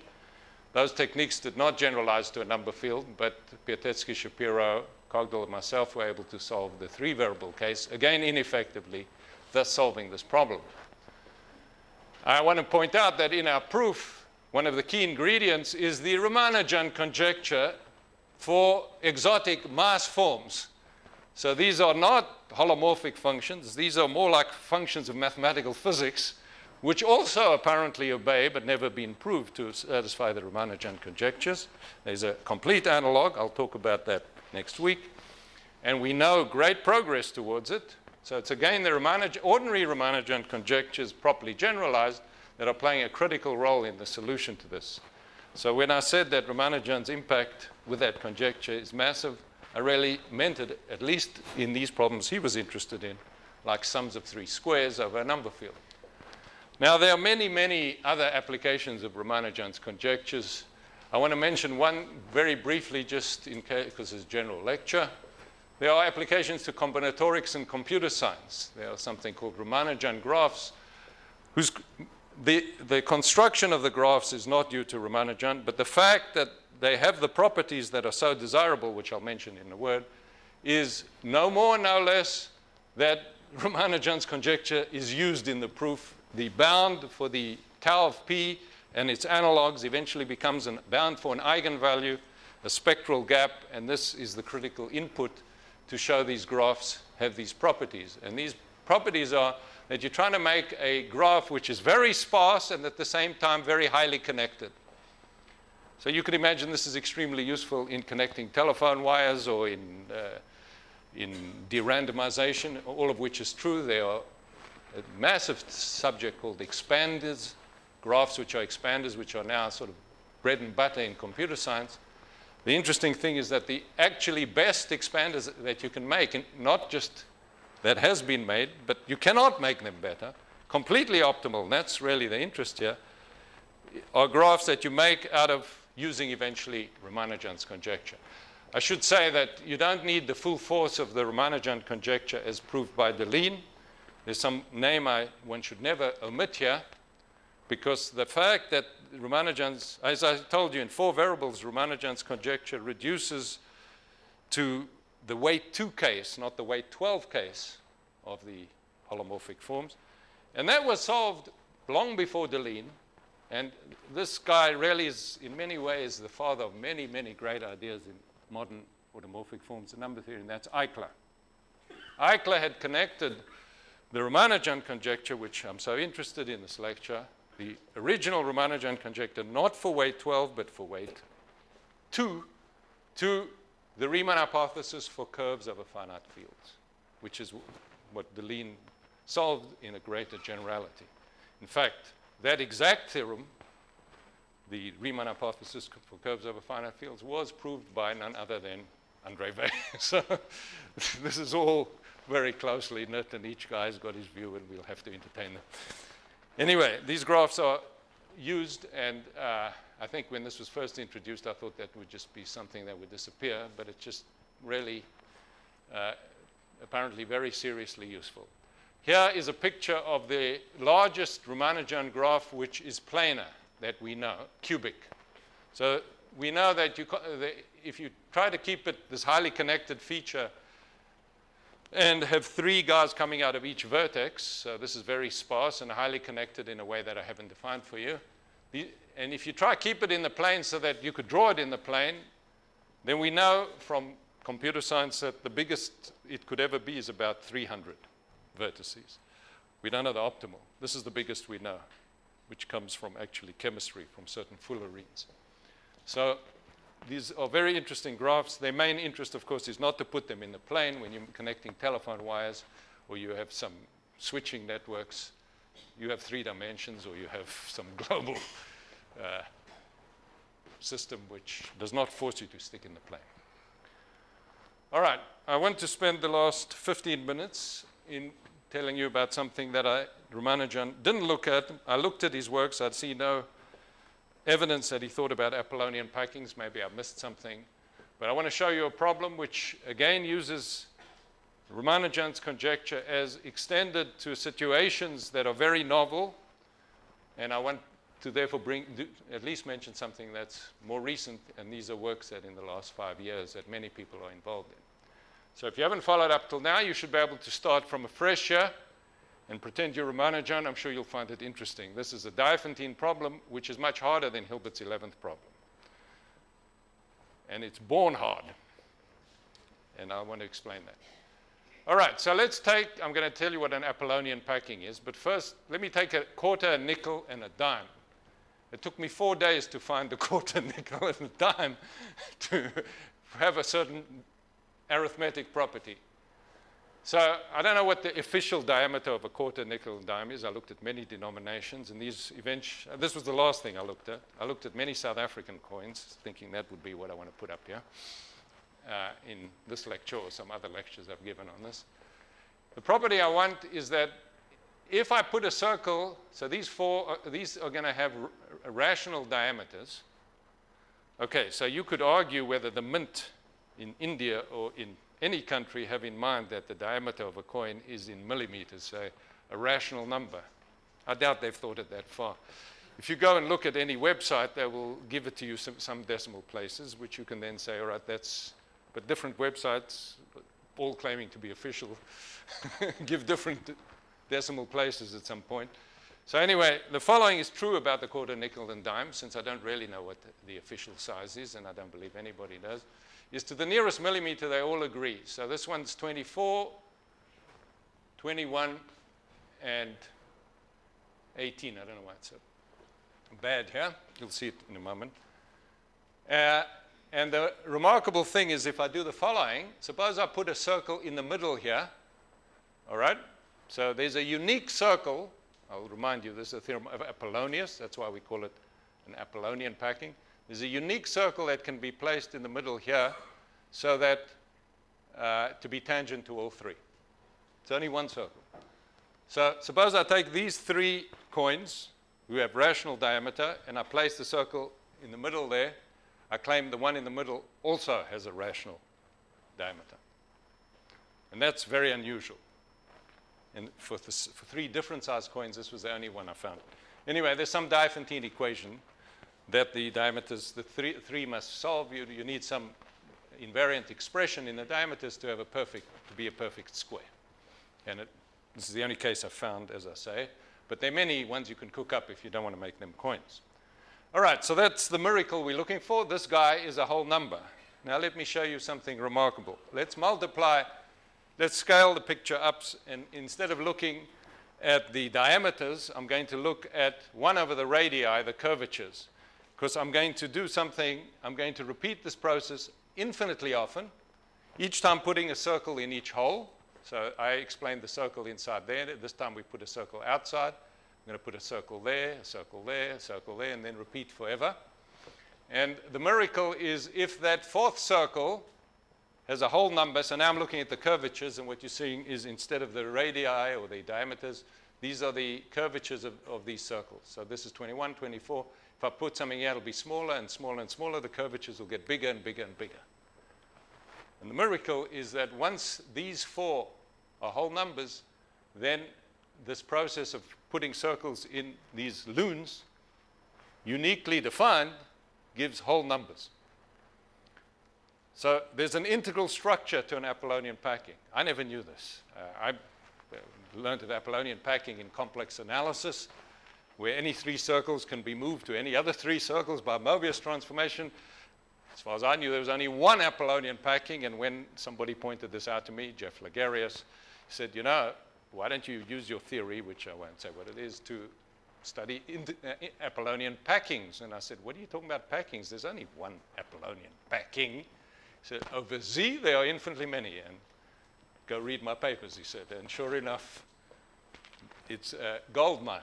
Those techniques did not generalize to a number field, but Piatetsky, Shapiro, Cogdell, and myself were able to solve the three-variable case, again ineffectively, thus solving this problem. I want to point out that in our proof, one of the key ingredients is the Ramanujan conjecture for exotic mass forms. So these are not holomorphic functions. These are more like functions of mathematical physics, which also apparently obey but never been proved to satisfy the Ramanujan conjectures. There's a complete analog. I'll talk about that next week. And we know great progress towards it. So it's again the Ramanujan, ordinary Ramanujan conjectures properly generalized that are playing a critical role in the solution to this. So when I said that Ramanujan's impact with that conjecture is massive, I really meant it, at least in these problems he was interested in, like sums of three squares over a number field. Now, there are many, many other applications of Ramanujan's conjectures. I want to mention one very briefly, just in case, because it's a general lecture. There are applications to combinatorics and computer science. There are something called Ramanujan graphs, whose the, the construction of the graphs is not due to Ramanujan, but the fact that they have the properties that are so desirable, which I'll mention in a word, is no more, no less that Ramanujan's conjecture is used in the proof. The bound for the tau of P and its analogs eventually becomes a bound for an eigenvalue, a spectral gap, and this is the critical input to show these graphs have these properties. And these properties are that you're trying to make a graph which is very sparse and at the same time very highly connected. So you can imagine this is extremely useful in connecting telephone wires or in, uh, in de-randomization, all of which is true. There are a massive subject called expanders, graphs which are expanders, which are now sort of bread and butter in computer science. The interesting thing is that the actually best expanders that you can make, and not just that has been made, but you cannot make them better, completely optimal, and that's really the interest here, are graphs that you make out of using eventually Ramanujan's conjecture. I should say that you don't need the full force of the Ramanujan conjecture as proved by Deligne. There's some name I, one should never omit here, because the fact that Ramanujan's, as I told you, in four variables, Ramanujan's conjecture reduces to the weight two case, not the weight twelve case of the holomorphic forms. And that was solved long before Deligne. And this guy really is, in many ways, the father of many, many great ideas in modern automorphic forms and number theory, and that's Eichler. Eichler had connected the Ramanujan conjecture, which I'm so interested in this lecture, the original Ramanujan conjecture, not for weight twelve, but for weight two, to the Riemann hypothesis for curves over finite fields, which is what Deligne solved in a greater generality. In fact, that exact theorem, the Riemann hypothesis for curves over finite fields, was proved by none other than André Weil. So this is all very closely knit, and each guy's got his view, and we'll have to entertain them. Anyway, these graphs are used, and uh, I think when this was first introduced, I thought that would just be something that would disappear, but it's just really uh, apparently very seriously useful. Here is a picture of the largest Ramanujan graph, which is planar, that we know, cubic. So we know that you, if you try to keep it this highly connected feature and have three guys coming out of each vertex, so this is very sparse and highly connected in a way that I haven't defined for you. The, and if you try to keep it in the plane so that you could draw it in the plane, then we know from computer science that the biggest it could ever be is about three hundred vertices. We don't know the optimal. This is the biggest we know, which comes from actually chemistry, from certain fullerenes. So these are very interesting graphs. Their main interest, of course, is not to put them in the plane when you're connecting telephone wires or you have some switching networks. You have three dimensions or you have some global uh, system which does not force you to stick in the plane. All right, I want to spend the last fifteen minutes in telling you about something that I Ramanujan didn't look at. I looked at his works. I'd see no evidence that he thought about Apollonian packings. Maybe I missed something. But I want to show you a problem which, again, uses Ramanujan's conjecture as extended to situations that are very novel. And I want to therefore bring, do, at least mention something that's more recent. And these are works that in the last five years that many people are involved in. So if you haven't followed up till now, you should be able to start from a fresh year and pretend you're Ramanujan. I'm sure you'll find it interesting. This is a Diophantine problem, which is much harder than Hilbert's eleventh problem. And it's born hard. And I want to explain that. All right, so let's take, I'm going to tell you what an Apollonian packing is. But first, let me take a quarter, a nickel, and a dime. It took me four days to find the quarter, nickel, and a dime to have a certain arithmetic property. So I don't know what the official diameter of a quarter, nickel, and dime is. I looked at many denominations, and these events, this was the last thing I looked at. I looked at many South African coins, thinking that would be what I want to put up here uh, in this lecture or some other lectures I've given on this. The property I want is that if I put a circle, so these four, uh, these are going to have r rational diameters. Okay, so you could argue whether the mint in India or in any country have in mind that the diameter of a coin is in millimeters, so a rational number. I doubt they've thought it that far. If you go and look at any website, they will give it to you some, some decimal places, which you can then say, all right, that's, but different websites, all claiming to be official, give different decimal places at some point. So anyway, the following is true about the quarter, nickel, and dime, since I don't really know what the official size is, and I don't believe anybody does. Is to the nearest millimeter, they all agree. So this one's twenty-four, twenty-one, and eighteen. I don't know why it's so bad here. You'll see it in a moment. Uh, and the remarkable thing is if I do the following, suppose I put a circle in the middle here. All right? So there's a unique circle. I'll remind you, this is a theorem of Apollonius. That's why we call it an Apollonian packing. There's a unique circle that can be placed in the middle here so that uh, to be tangent to all three. It's only one circle. So suppose I take these three coins who have rational diameter and I place the circle in the middle there. I claim the one in the middle also has a rational diameter. And that's very unusual. And for, th for three different size coins, this was the only one I found. Anyway, there's some Diophantine equation that the diameters, the three, three must solve. You, you need some invariant expression in the diameters to have a perfect, to be a perfect square. And it, this is the only case I found, as I say. But there are many ones you can cook up if you don't want to make them coins. All right, so that's the miracle we're looking for. This guy is a whole number. Now let me show you something remarkable. Let's multiply, let's scale the picture up, and instead of looking at the diameters, I'm going to look at one over the radii, the curvatures. Because I'm going to do something, I'm going to repeat this process infinitely often, each time putting a circle in each hole. So I explained the circle inside there. This time we put a circle outside. I'm going to put a circle there, a circle there, a circle there, and then repeat forever. And the miracle is if that fourth circle has a whole number, so now I'm looking at the curvatures, and what you're seeing is instead of the radii or the diameters, these are the curvatures of, of these circles. So this is twenty-one, twenty-four. If I put something here, it'll be smaller and smaller and smaller. The curvatures will get bigger and bigger and bigger. And the miracle is that once these four are whole numbers, then this process of putting circles in these lunes, uniquely defined, gives whole numbers. So there's an integral structure to an Apollonian packing. I never knew this. Uh, I learned of Apollonian packing in complex analysis, where any three circles can be moved to any other three circles by Mobius transformation. As far as I knew, there was only one Apollonian packing, and when somebody pointed this out to me, Jeff Lagarias said, you know, why don't you use your theory, which I won't say what it is, to study in the, uh, in Apollonian packings? And I said, what are you talking about packings? There's only one Apollonian packing. He said, over Z, there are infinitely many, and go read my papers, he said. And sure enough, it's a gold mine.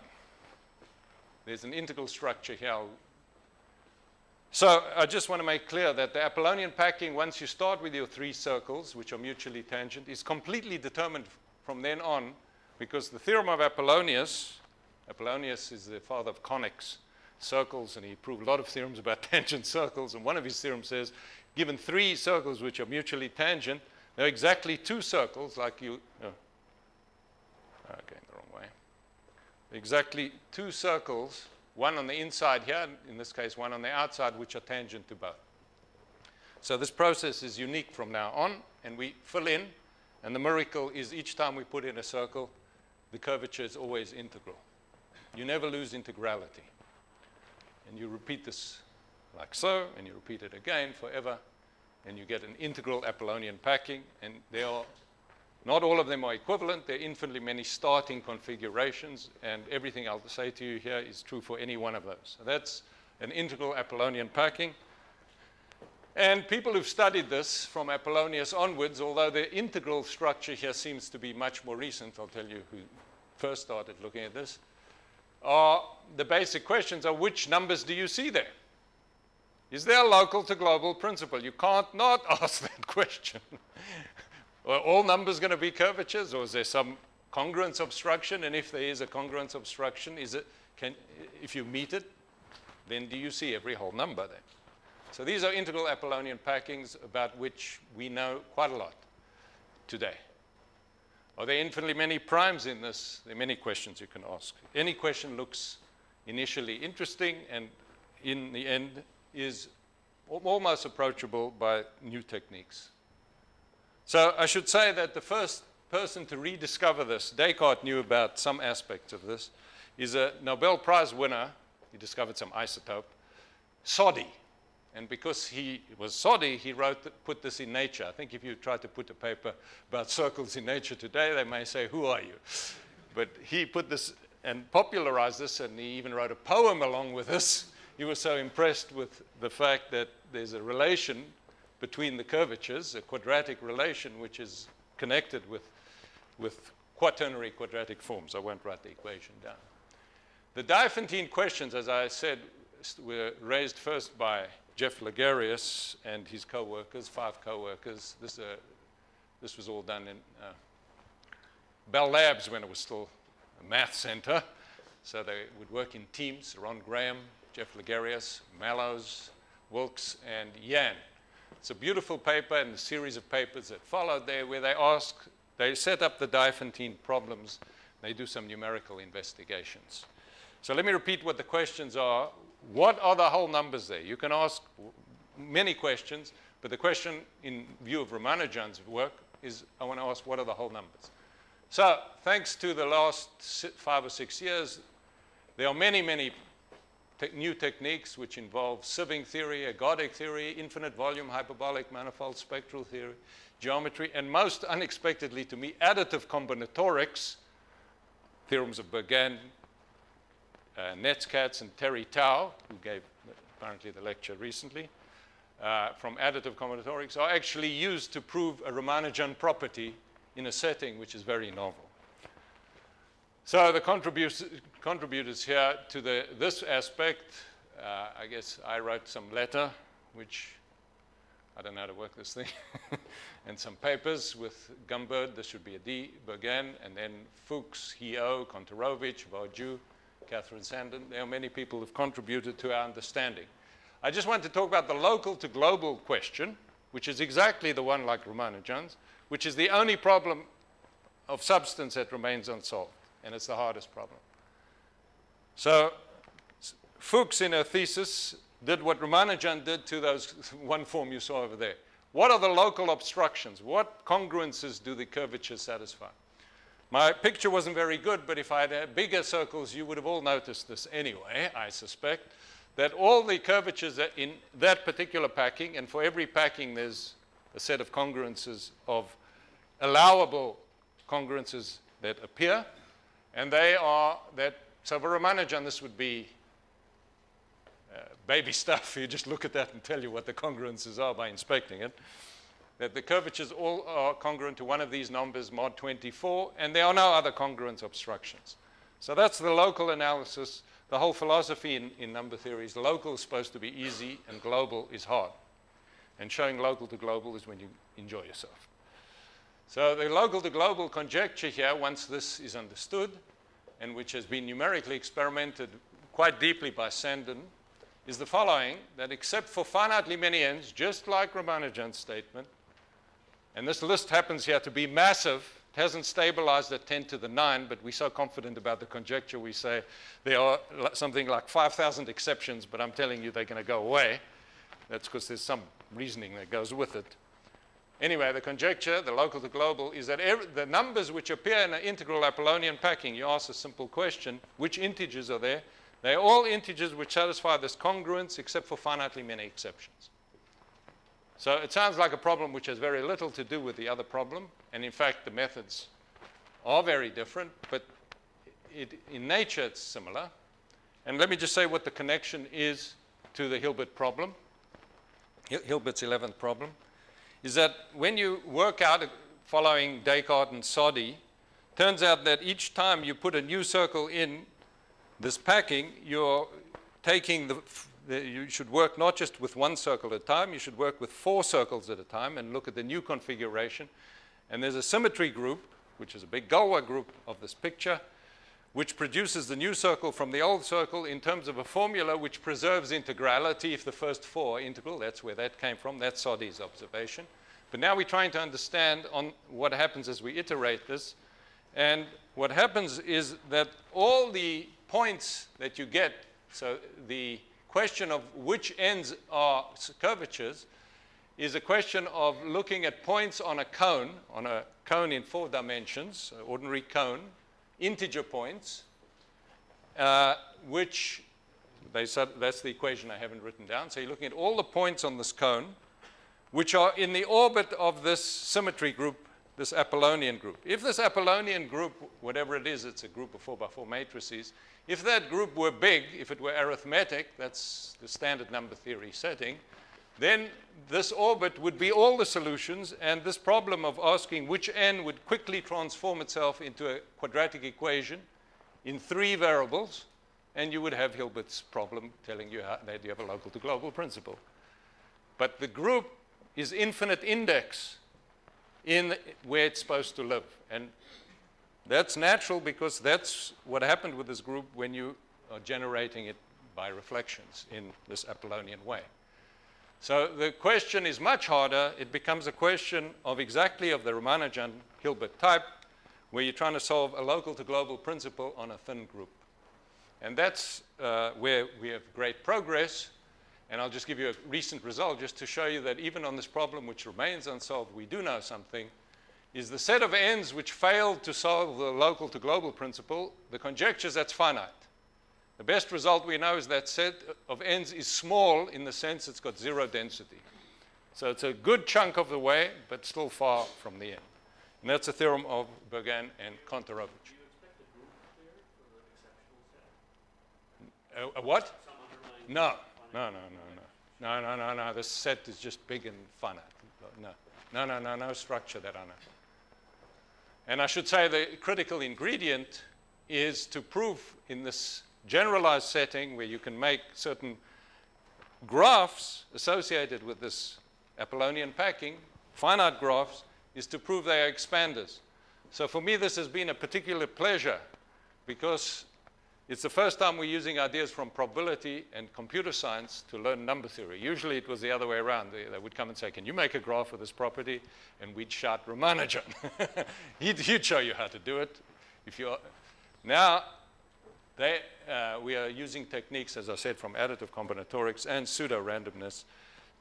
There's an integral structure here. So I just want to make clear that the Apollonian packing, once you start with your three circles, which are mutually tangent, is completely determined from then on because the theorem of Apollonius, Apollonius is the father of conics, circles, and he proved a lot of theorems about tangent circles, and one of his theorems says, given three circles which are mutually tangent, there are exactly two circles like you, oh, I'm going the wrong way, exactly two circles, one on the inside here, in this case one on the outside, which are tangent to both. So this process is unique from now on, and we fill in, and the miracle is each time we put in a circle, the curvature is always integral. You never lose integrality. And you repeat this like so, and you repeat it again forever, and you get an integral Apollonian packing, and they are, not all of them are equivalent, there are infinitely many starting configurations, and everything I'll say to you here is true for any one of those. So that's an integral Apollonian packing. And people who've studied this from Apollonius onwards, although the integral structure here seems to be much more recent, I'll tell you who first started looking at this, are the basic questions are which numbers do you see there? Is there a local to global principle? You can't not ask that question. Are all numbers going to be curvatures, or is there some congruence obstruction? And if there is a congruence obstruction, is it, can, if you meet it, then do you see every whole number there? So these are integral Apollonian packings about which we know quite a lot today. Are there infinitely many primes in this? There are many questions you can ask. Any question looks initially interesting and in the end is almost approachable by new techniques. So I should say that the first person to rediscover this, Descartes knew about some aspects of this, is a Nobel Prize winner. He discovered some isotope, Soddy. And because he was Soddy, he wrote, put this in Nature. I think if you try to put a paper about circles in Nature today, they may say, who are you? But he put this and popularized this, and he even wrote a poem along with this. He was so impressed with the fact that there's a relation between the curvatures, a quadratic relation, which is connected with, with quaternary quadratic forms. I won't write the equation down. The Diophantine questions, as I said, were raised first by Jeff Lagarias and his co-workers, five co-workers. This, uh, this was all done in uh, Bell Labs when it was still a math center. So they would work in teams, Ron Graham, Jeff Lagarias, Mallows, Wilkes, and Yan. It's a beautiful paper and a series of papers that followed there where they ask, they set up the Diophantine problems, they do some numerical investigations. So let me repeat what the questions are. What are the whole numbers there? You can ask many questions, but the question in view of Ramanujan's work is, I want to ask, what are the whole numbers? So thanks to the last five or six years, there are many, many te- new techniques which involve sieving theory, ergodic theory, infinite volume, hyperbolic manifold, spectral theory, geometry, and most unexpectedly to me, additive combinatorics, theorems of Bergan, Uh, Netskatz and Terry Tao, who gave apparently the lecture recently, uh, from additive combinatorics, are actually used to prove a Ramanujan property in a setting which is very novel. So the contribu contributors here to the, this aspect, uh, I guess I wrote some letter, which I don't know how to work this thing, and some papers with Gumbert, this should be a D, Bergan, and then Fuchs, Hio, Kontorovich, Varju, Catherine Sandon. There are many people who've contributed to our understanding. I just want to talk about the local to global question, which is exactly the one like Ramanujan's, which is the only problem of substance that remains unsolved, and it's the hardest problem. So Fuchs in her thesis did what Ramanujan did to those one form you saw over there. What are the local obstructions? What congruences do the curvatures satisfy? My picture wasn't very good, but if I had uh, bigger circles, you would have all noticed this anyway, I suspect, that all the curvatures are in that particular packing, and for every packing there's a set of congruences of allowable congruences that appear, and they are that, so for Ramanujan this would be uh, baby stuff, you just look at that and tell you what the congruences are by inspecting it. That the curvatures all are congruent to one of these numbers, mod twenty-four, and there are no other congruence obstructions. So that's the local analysis. The whole philosophy in, in number theory is local is supposed to be easy and global is hard. And showing local to global is when you enjoy yourself. So the local-to-global conjecture here, once this is understood, and which has been numerically experimented quite deeply by Sandon, is the following, that except for finitely many ends, just like Ramanujan's statement, and this list happens here to be massive, it hasn't stabilized at ten to the nine, but we're so confident about the conjecture, we say there are something like five thousand exceptions, but I'm telling you they're going to go away. That's because there's some reasoning that goes with it. Anyway, the conjecture, the local to global, is that every, the numbers which appear in an integral Apollonian packing, you ask a simple question, which integers are there? They're all integers which satisfy this congruence except for finitely many exceptions. So it sounds like a problem which has very little to do with the other problem, and in fact the methods are very different, but it, in nature it's similar. And let me just say what the connection is to the Hilbert problem, Hilbert's eleventh problem, is that when you work out following Descartes and Soddy, turns out that each time you put a new circle in this packing, you're taking the, the, you should work not just with one circle at a time, you should work with four circles at a time and look at the new configuration. And there's a symmetry group, which is a big Galois group of this picture, which produces the new circle from the old circle in terms of a formula which preserves integrality if the first four are integral. That's where that came from. That's Soddy's observation. But now we're trying to understand on what happens as we iterate this. And what happens is that all the points that you get, so the question of which ends are curvatures is a question of looking at points on a cone, on a cone in four dimensions, ordinary cone, integer points, uh, which, they said, that's the equation I haven't written down. So you're looking at all the points on this cone, which are in the orbit of this symmetry group, this Apollonian group. If this Apollonian group, whatever it is, it's a group of four by four matrices, if that group were big, if it were arithmetic, that's the standard number theory setting, then this orbit would be all the solutions, and this problem of asking which n would quickly transform itself into a quadratic equation in three variables, and you would have Hilbert's problem telling you how, that you have a local to global principle. But the group is infinite index in where it's supposed to live. And that's natural because that's what happened with this group when you are generating it by reflections in this Apollonian way. So the question is much harder. It becomes a question of exactly of the Ramanujan-Hilbert type, where you're trying to solve a local to global principle on a thin group. And that's uh, where we have great progress. And I'll just give you a recent result just to show you that even on this problem, which remains unsolved, we do know something, is the set of ends which failed to solve the local to global principle, the conjectures, that's finite. The best result we know is that set of ends is small in the sense it's got zero density. So it's a good chunk of the way, but still far from the end. And that's a theorem of Bergan and Kontorovich. Do you expect a group theory or an exceptional set? A, a what? No. No, no, no, no, no, no, no, no. This set is just big and finite. No, no, no, no, no structure that I know. And I should say the critical ingredient is to prove in this generalized setting where you can make certain graphs associated with this Apollonian packing, finite graphs, is to prove they are expanders. So for me, this has been a particular pleasure because it's the first time we're using ideas from probability and computer science to learn number theory. Usually it was the other way around. They, they would come and say, can you make a graph of this property? And we'd shout Ramanujan. he'd, he'd show you how to do it. If you are. Now, they, uh, we are using techniques, as I said, from additive combinatorics and pseudo-randomness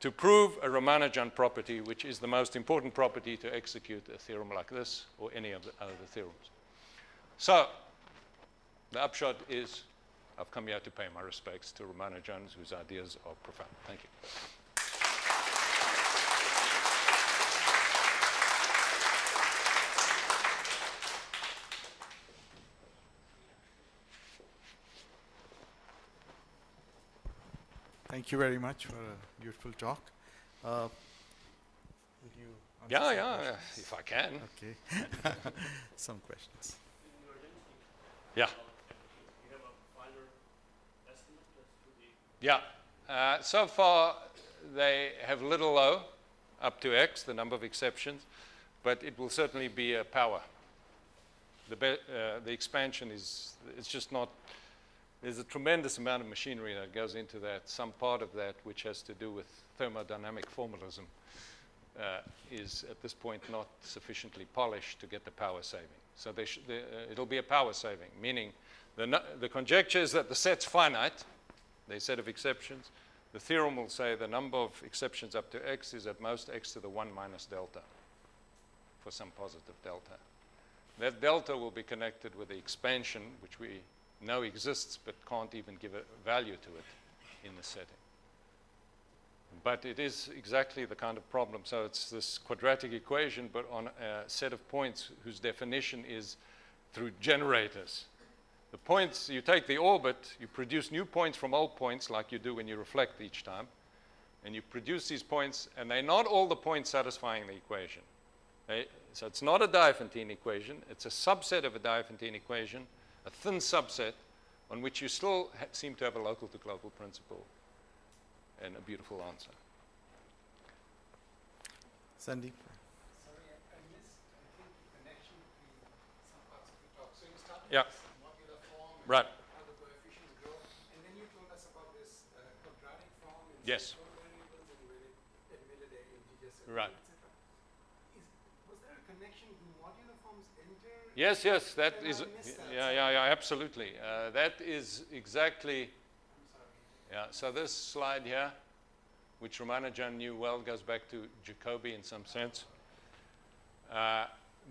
to prove a Ramanujan property, which is the most important property to execute a theorem like this or any of the other theorems. So, the upshot is I've come here to pay my respects to Ramanujan, whose ideas are profound. Thank you. Thank you very much for a beautiful talk. Uh, would you yeah, yeah, questions? If I can. Okay. Some questions. Yeah. Yeah, uh, so far they have little o up to x, the number of exceptions, but it will certainly be a power. The, be, uh, the expansion is, it's just not, there's a tremendous amount of machinery that goes into that. Some part of that, which has to do with thermodynamic formalism, uh, is at this point not sufficiently polished to get the power saving. So they sh they, uh, it'll be a power saving, meaning the, no the conjecture is that the set's finite, the set of exceptions. The theorem will say the number of exceptions up to x is at most x to the one minus delta for some positive delta. That delta will be connected with the expansion, which we know exists but can't even give a value to it in the setting. But it is exactly the kind of problem. So it's this quadratic equation, but on a set of points whose definition is through generators. The points, you take the orbit, you produce new points from old points like you do when you reflect each time, and you produce these points, and they're not all the points satisfying the equation. They, so it's not a Diophantine equation, it's a subset of a Diophantine equation, a thin subset on which you still ha seem to have a local-to-global principle and a beautiful answer. Sandeep. Sorry, I missed, I think, the connection between some parts of the talk. So you started yeah. with this modular form and right. how the coefficients grow, and then you told us about this uh, quadratic form and yes. variables and embedded integers. Right. Is, was there a connection in modular forms enter? Yes, yes, that is. That? Yeah, yeah, yeah, absolutely. Uh, that is exactly. Yeah, so this slide here, which Ramanujan knew well, goes back to Jacobi in some sense. Uh,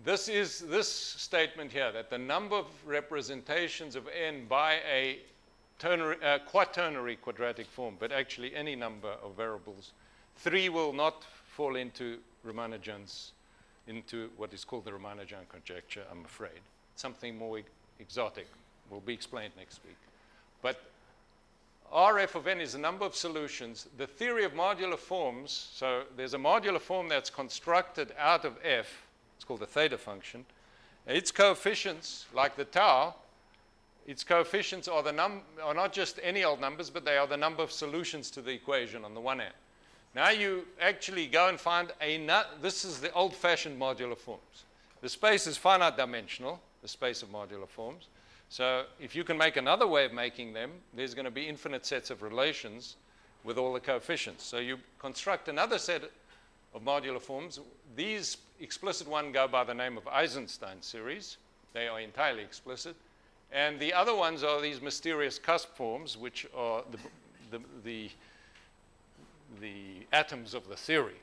this is this statement here, that the number of representations of n by a ternary, uh, quaternary quadratic form, but actually any number of variables, three will not fall into Ramanujan's, into what is called the Ramanujan conjecture, I'm afraid. Something more exotic will be explained next week. But R f of n is the number of solutions. The theory of modular forms, so there's a modular form that's constructed out of f. It's called the theta function. Its coefficients, like the tau, its coefficients are, the num are not just any old numbers, but they are the number of solutions to the equation on the one hand. Now you actually go and find a nut. This is the old-fashioned modular forms. The space is finite dimensional, the space of modular forms. So if you can make another way of making them, there's going to be infinite sets of relations with all the coefficients. So you construct another set of modular forms. These explicit ones go by the name of Eisenstein series. They are entirely explicit. And the other ones are these mysterious cusp forms, which are the, the, the, the atoms of the theory.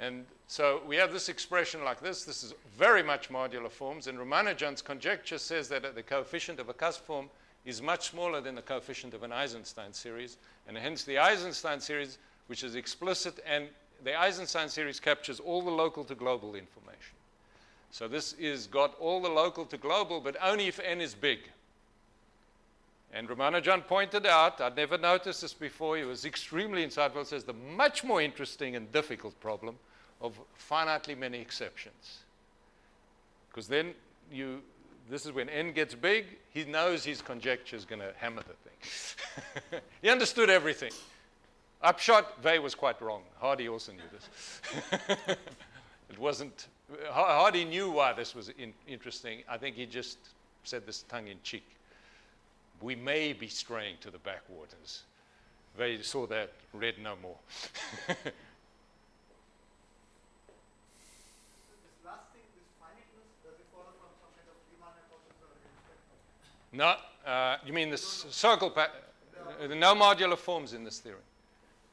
And so we have this expression like this. This is very much modular forms. And Ramanujan's conjecture says that the coefficient of a cusp form is much smaller than the coefficient of an Eisenstein series. And hence the Eisenstein series, which is explicit, and the Eisenstein series captures all the local to global information. So this is got all the local to global, but only if n is big. And Ramanujan pointed out, I'd never noticed this before, he was extremely insightful, he says the much more interesting and difficult problem of finitely many exceptions. Because then you, this is when n gets big, he knows his conjecture is going to hammer the thing. He understood everything. Upshot, Vey was quite wrong. Hardy also knew this. It wasn't, Hardy knew why this was in, interesting. I think he just said this tongue in cheek. We may be straying to the backwaters. They saw that, read no more. This last thing, this finiteness, does it follow from some kind of Riemann equations? No, uh, you mean the no, no. circle pack? No. Uh, no modular forms in this theory.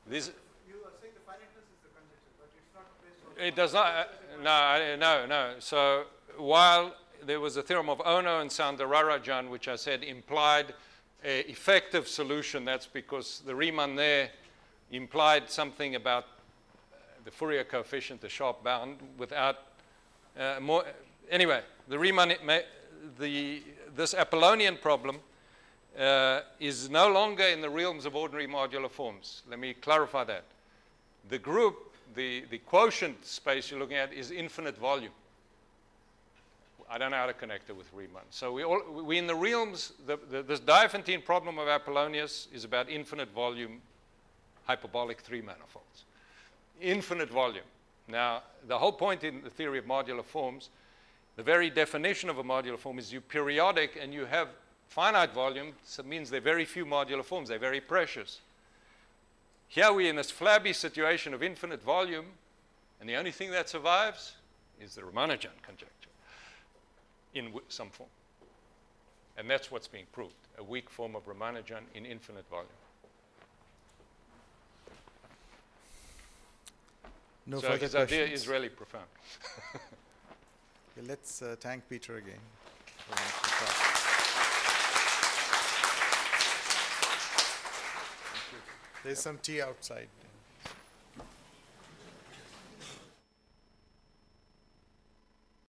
This you are saying the finiteness is the conjecture, but it's not based on. It does not. Uh, no, no, no. So while there was a theorem of Ono and Soundararajan, which I said implied an effective solution. That's because the Riemann there implied something about the Fourier coefficient, the sharp bound, without uh, more. Anyway, the Riemann, the, this Apollonian problem uh, is no longer in the realms of ordinary modular forms. Let me clarify that. The group, the, the quotient space you're looking at is infinite volume. I don't know how to connect it with Riemann. So we, all, we in the realms, the, the, this Diophantine problem of Apollonius is about infinite volume hyperbolic three manifolds. Infinite volume. Now, the whole point in the theory of modular forms, the very definition of a modular form is you periodic and you have finite volume, so it means there are very few modular forms, they're very precious. Here we're in this flabby situation of infinite volume, and the only thing that survives is the Ramanujan conjecture in some form. And that's what's being proved, a weak form of Ramanujan in infinite volume. No so his questions. Idea is really profound. Okay, let's uh, thank Peter again. There's some tea outside.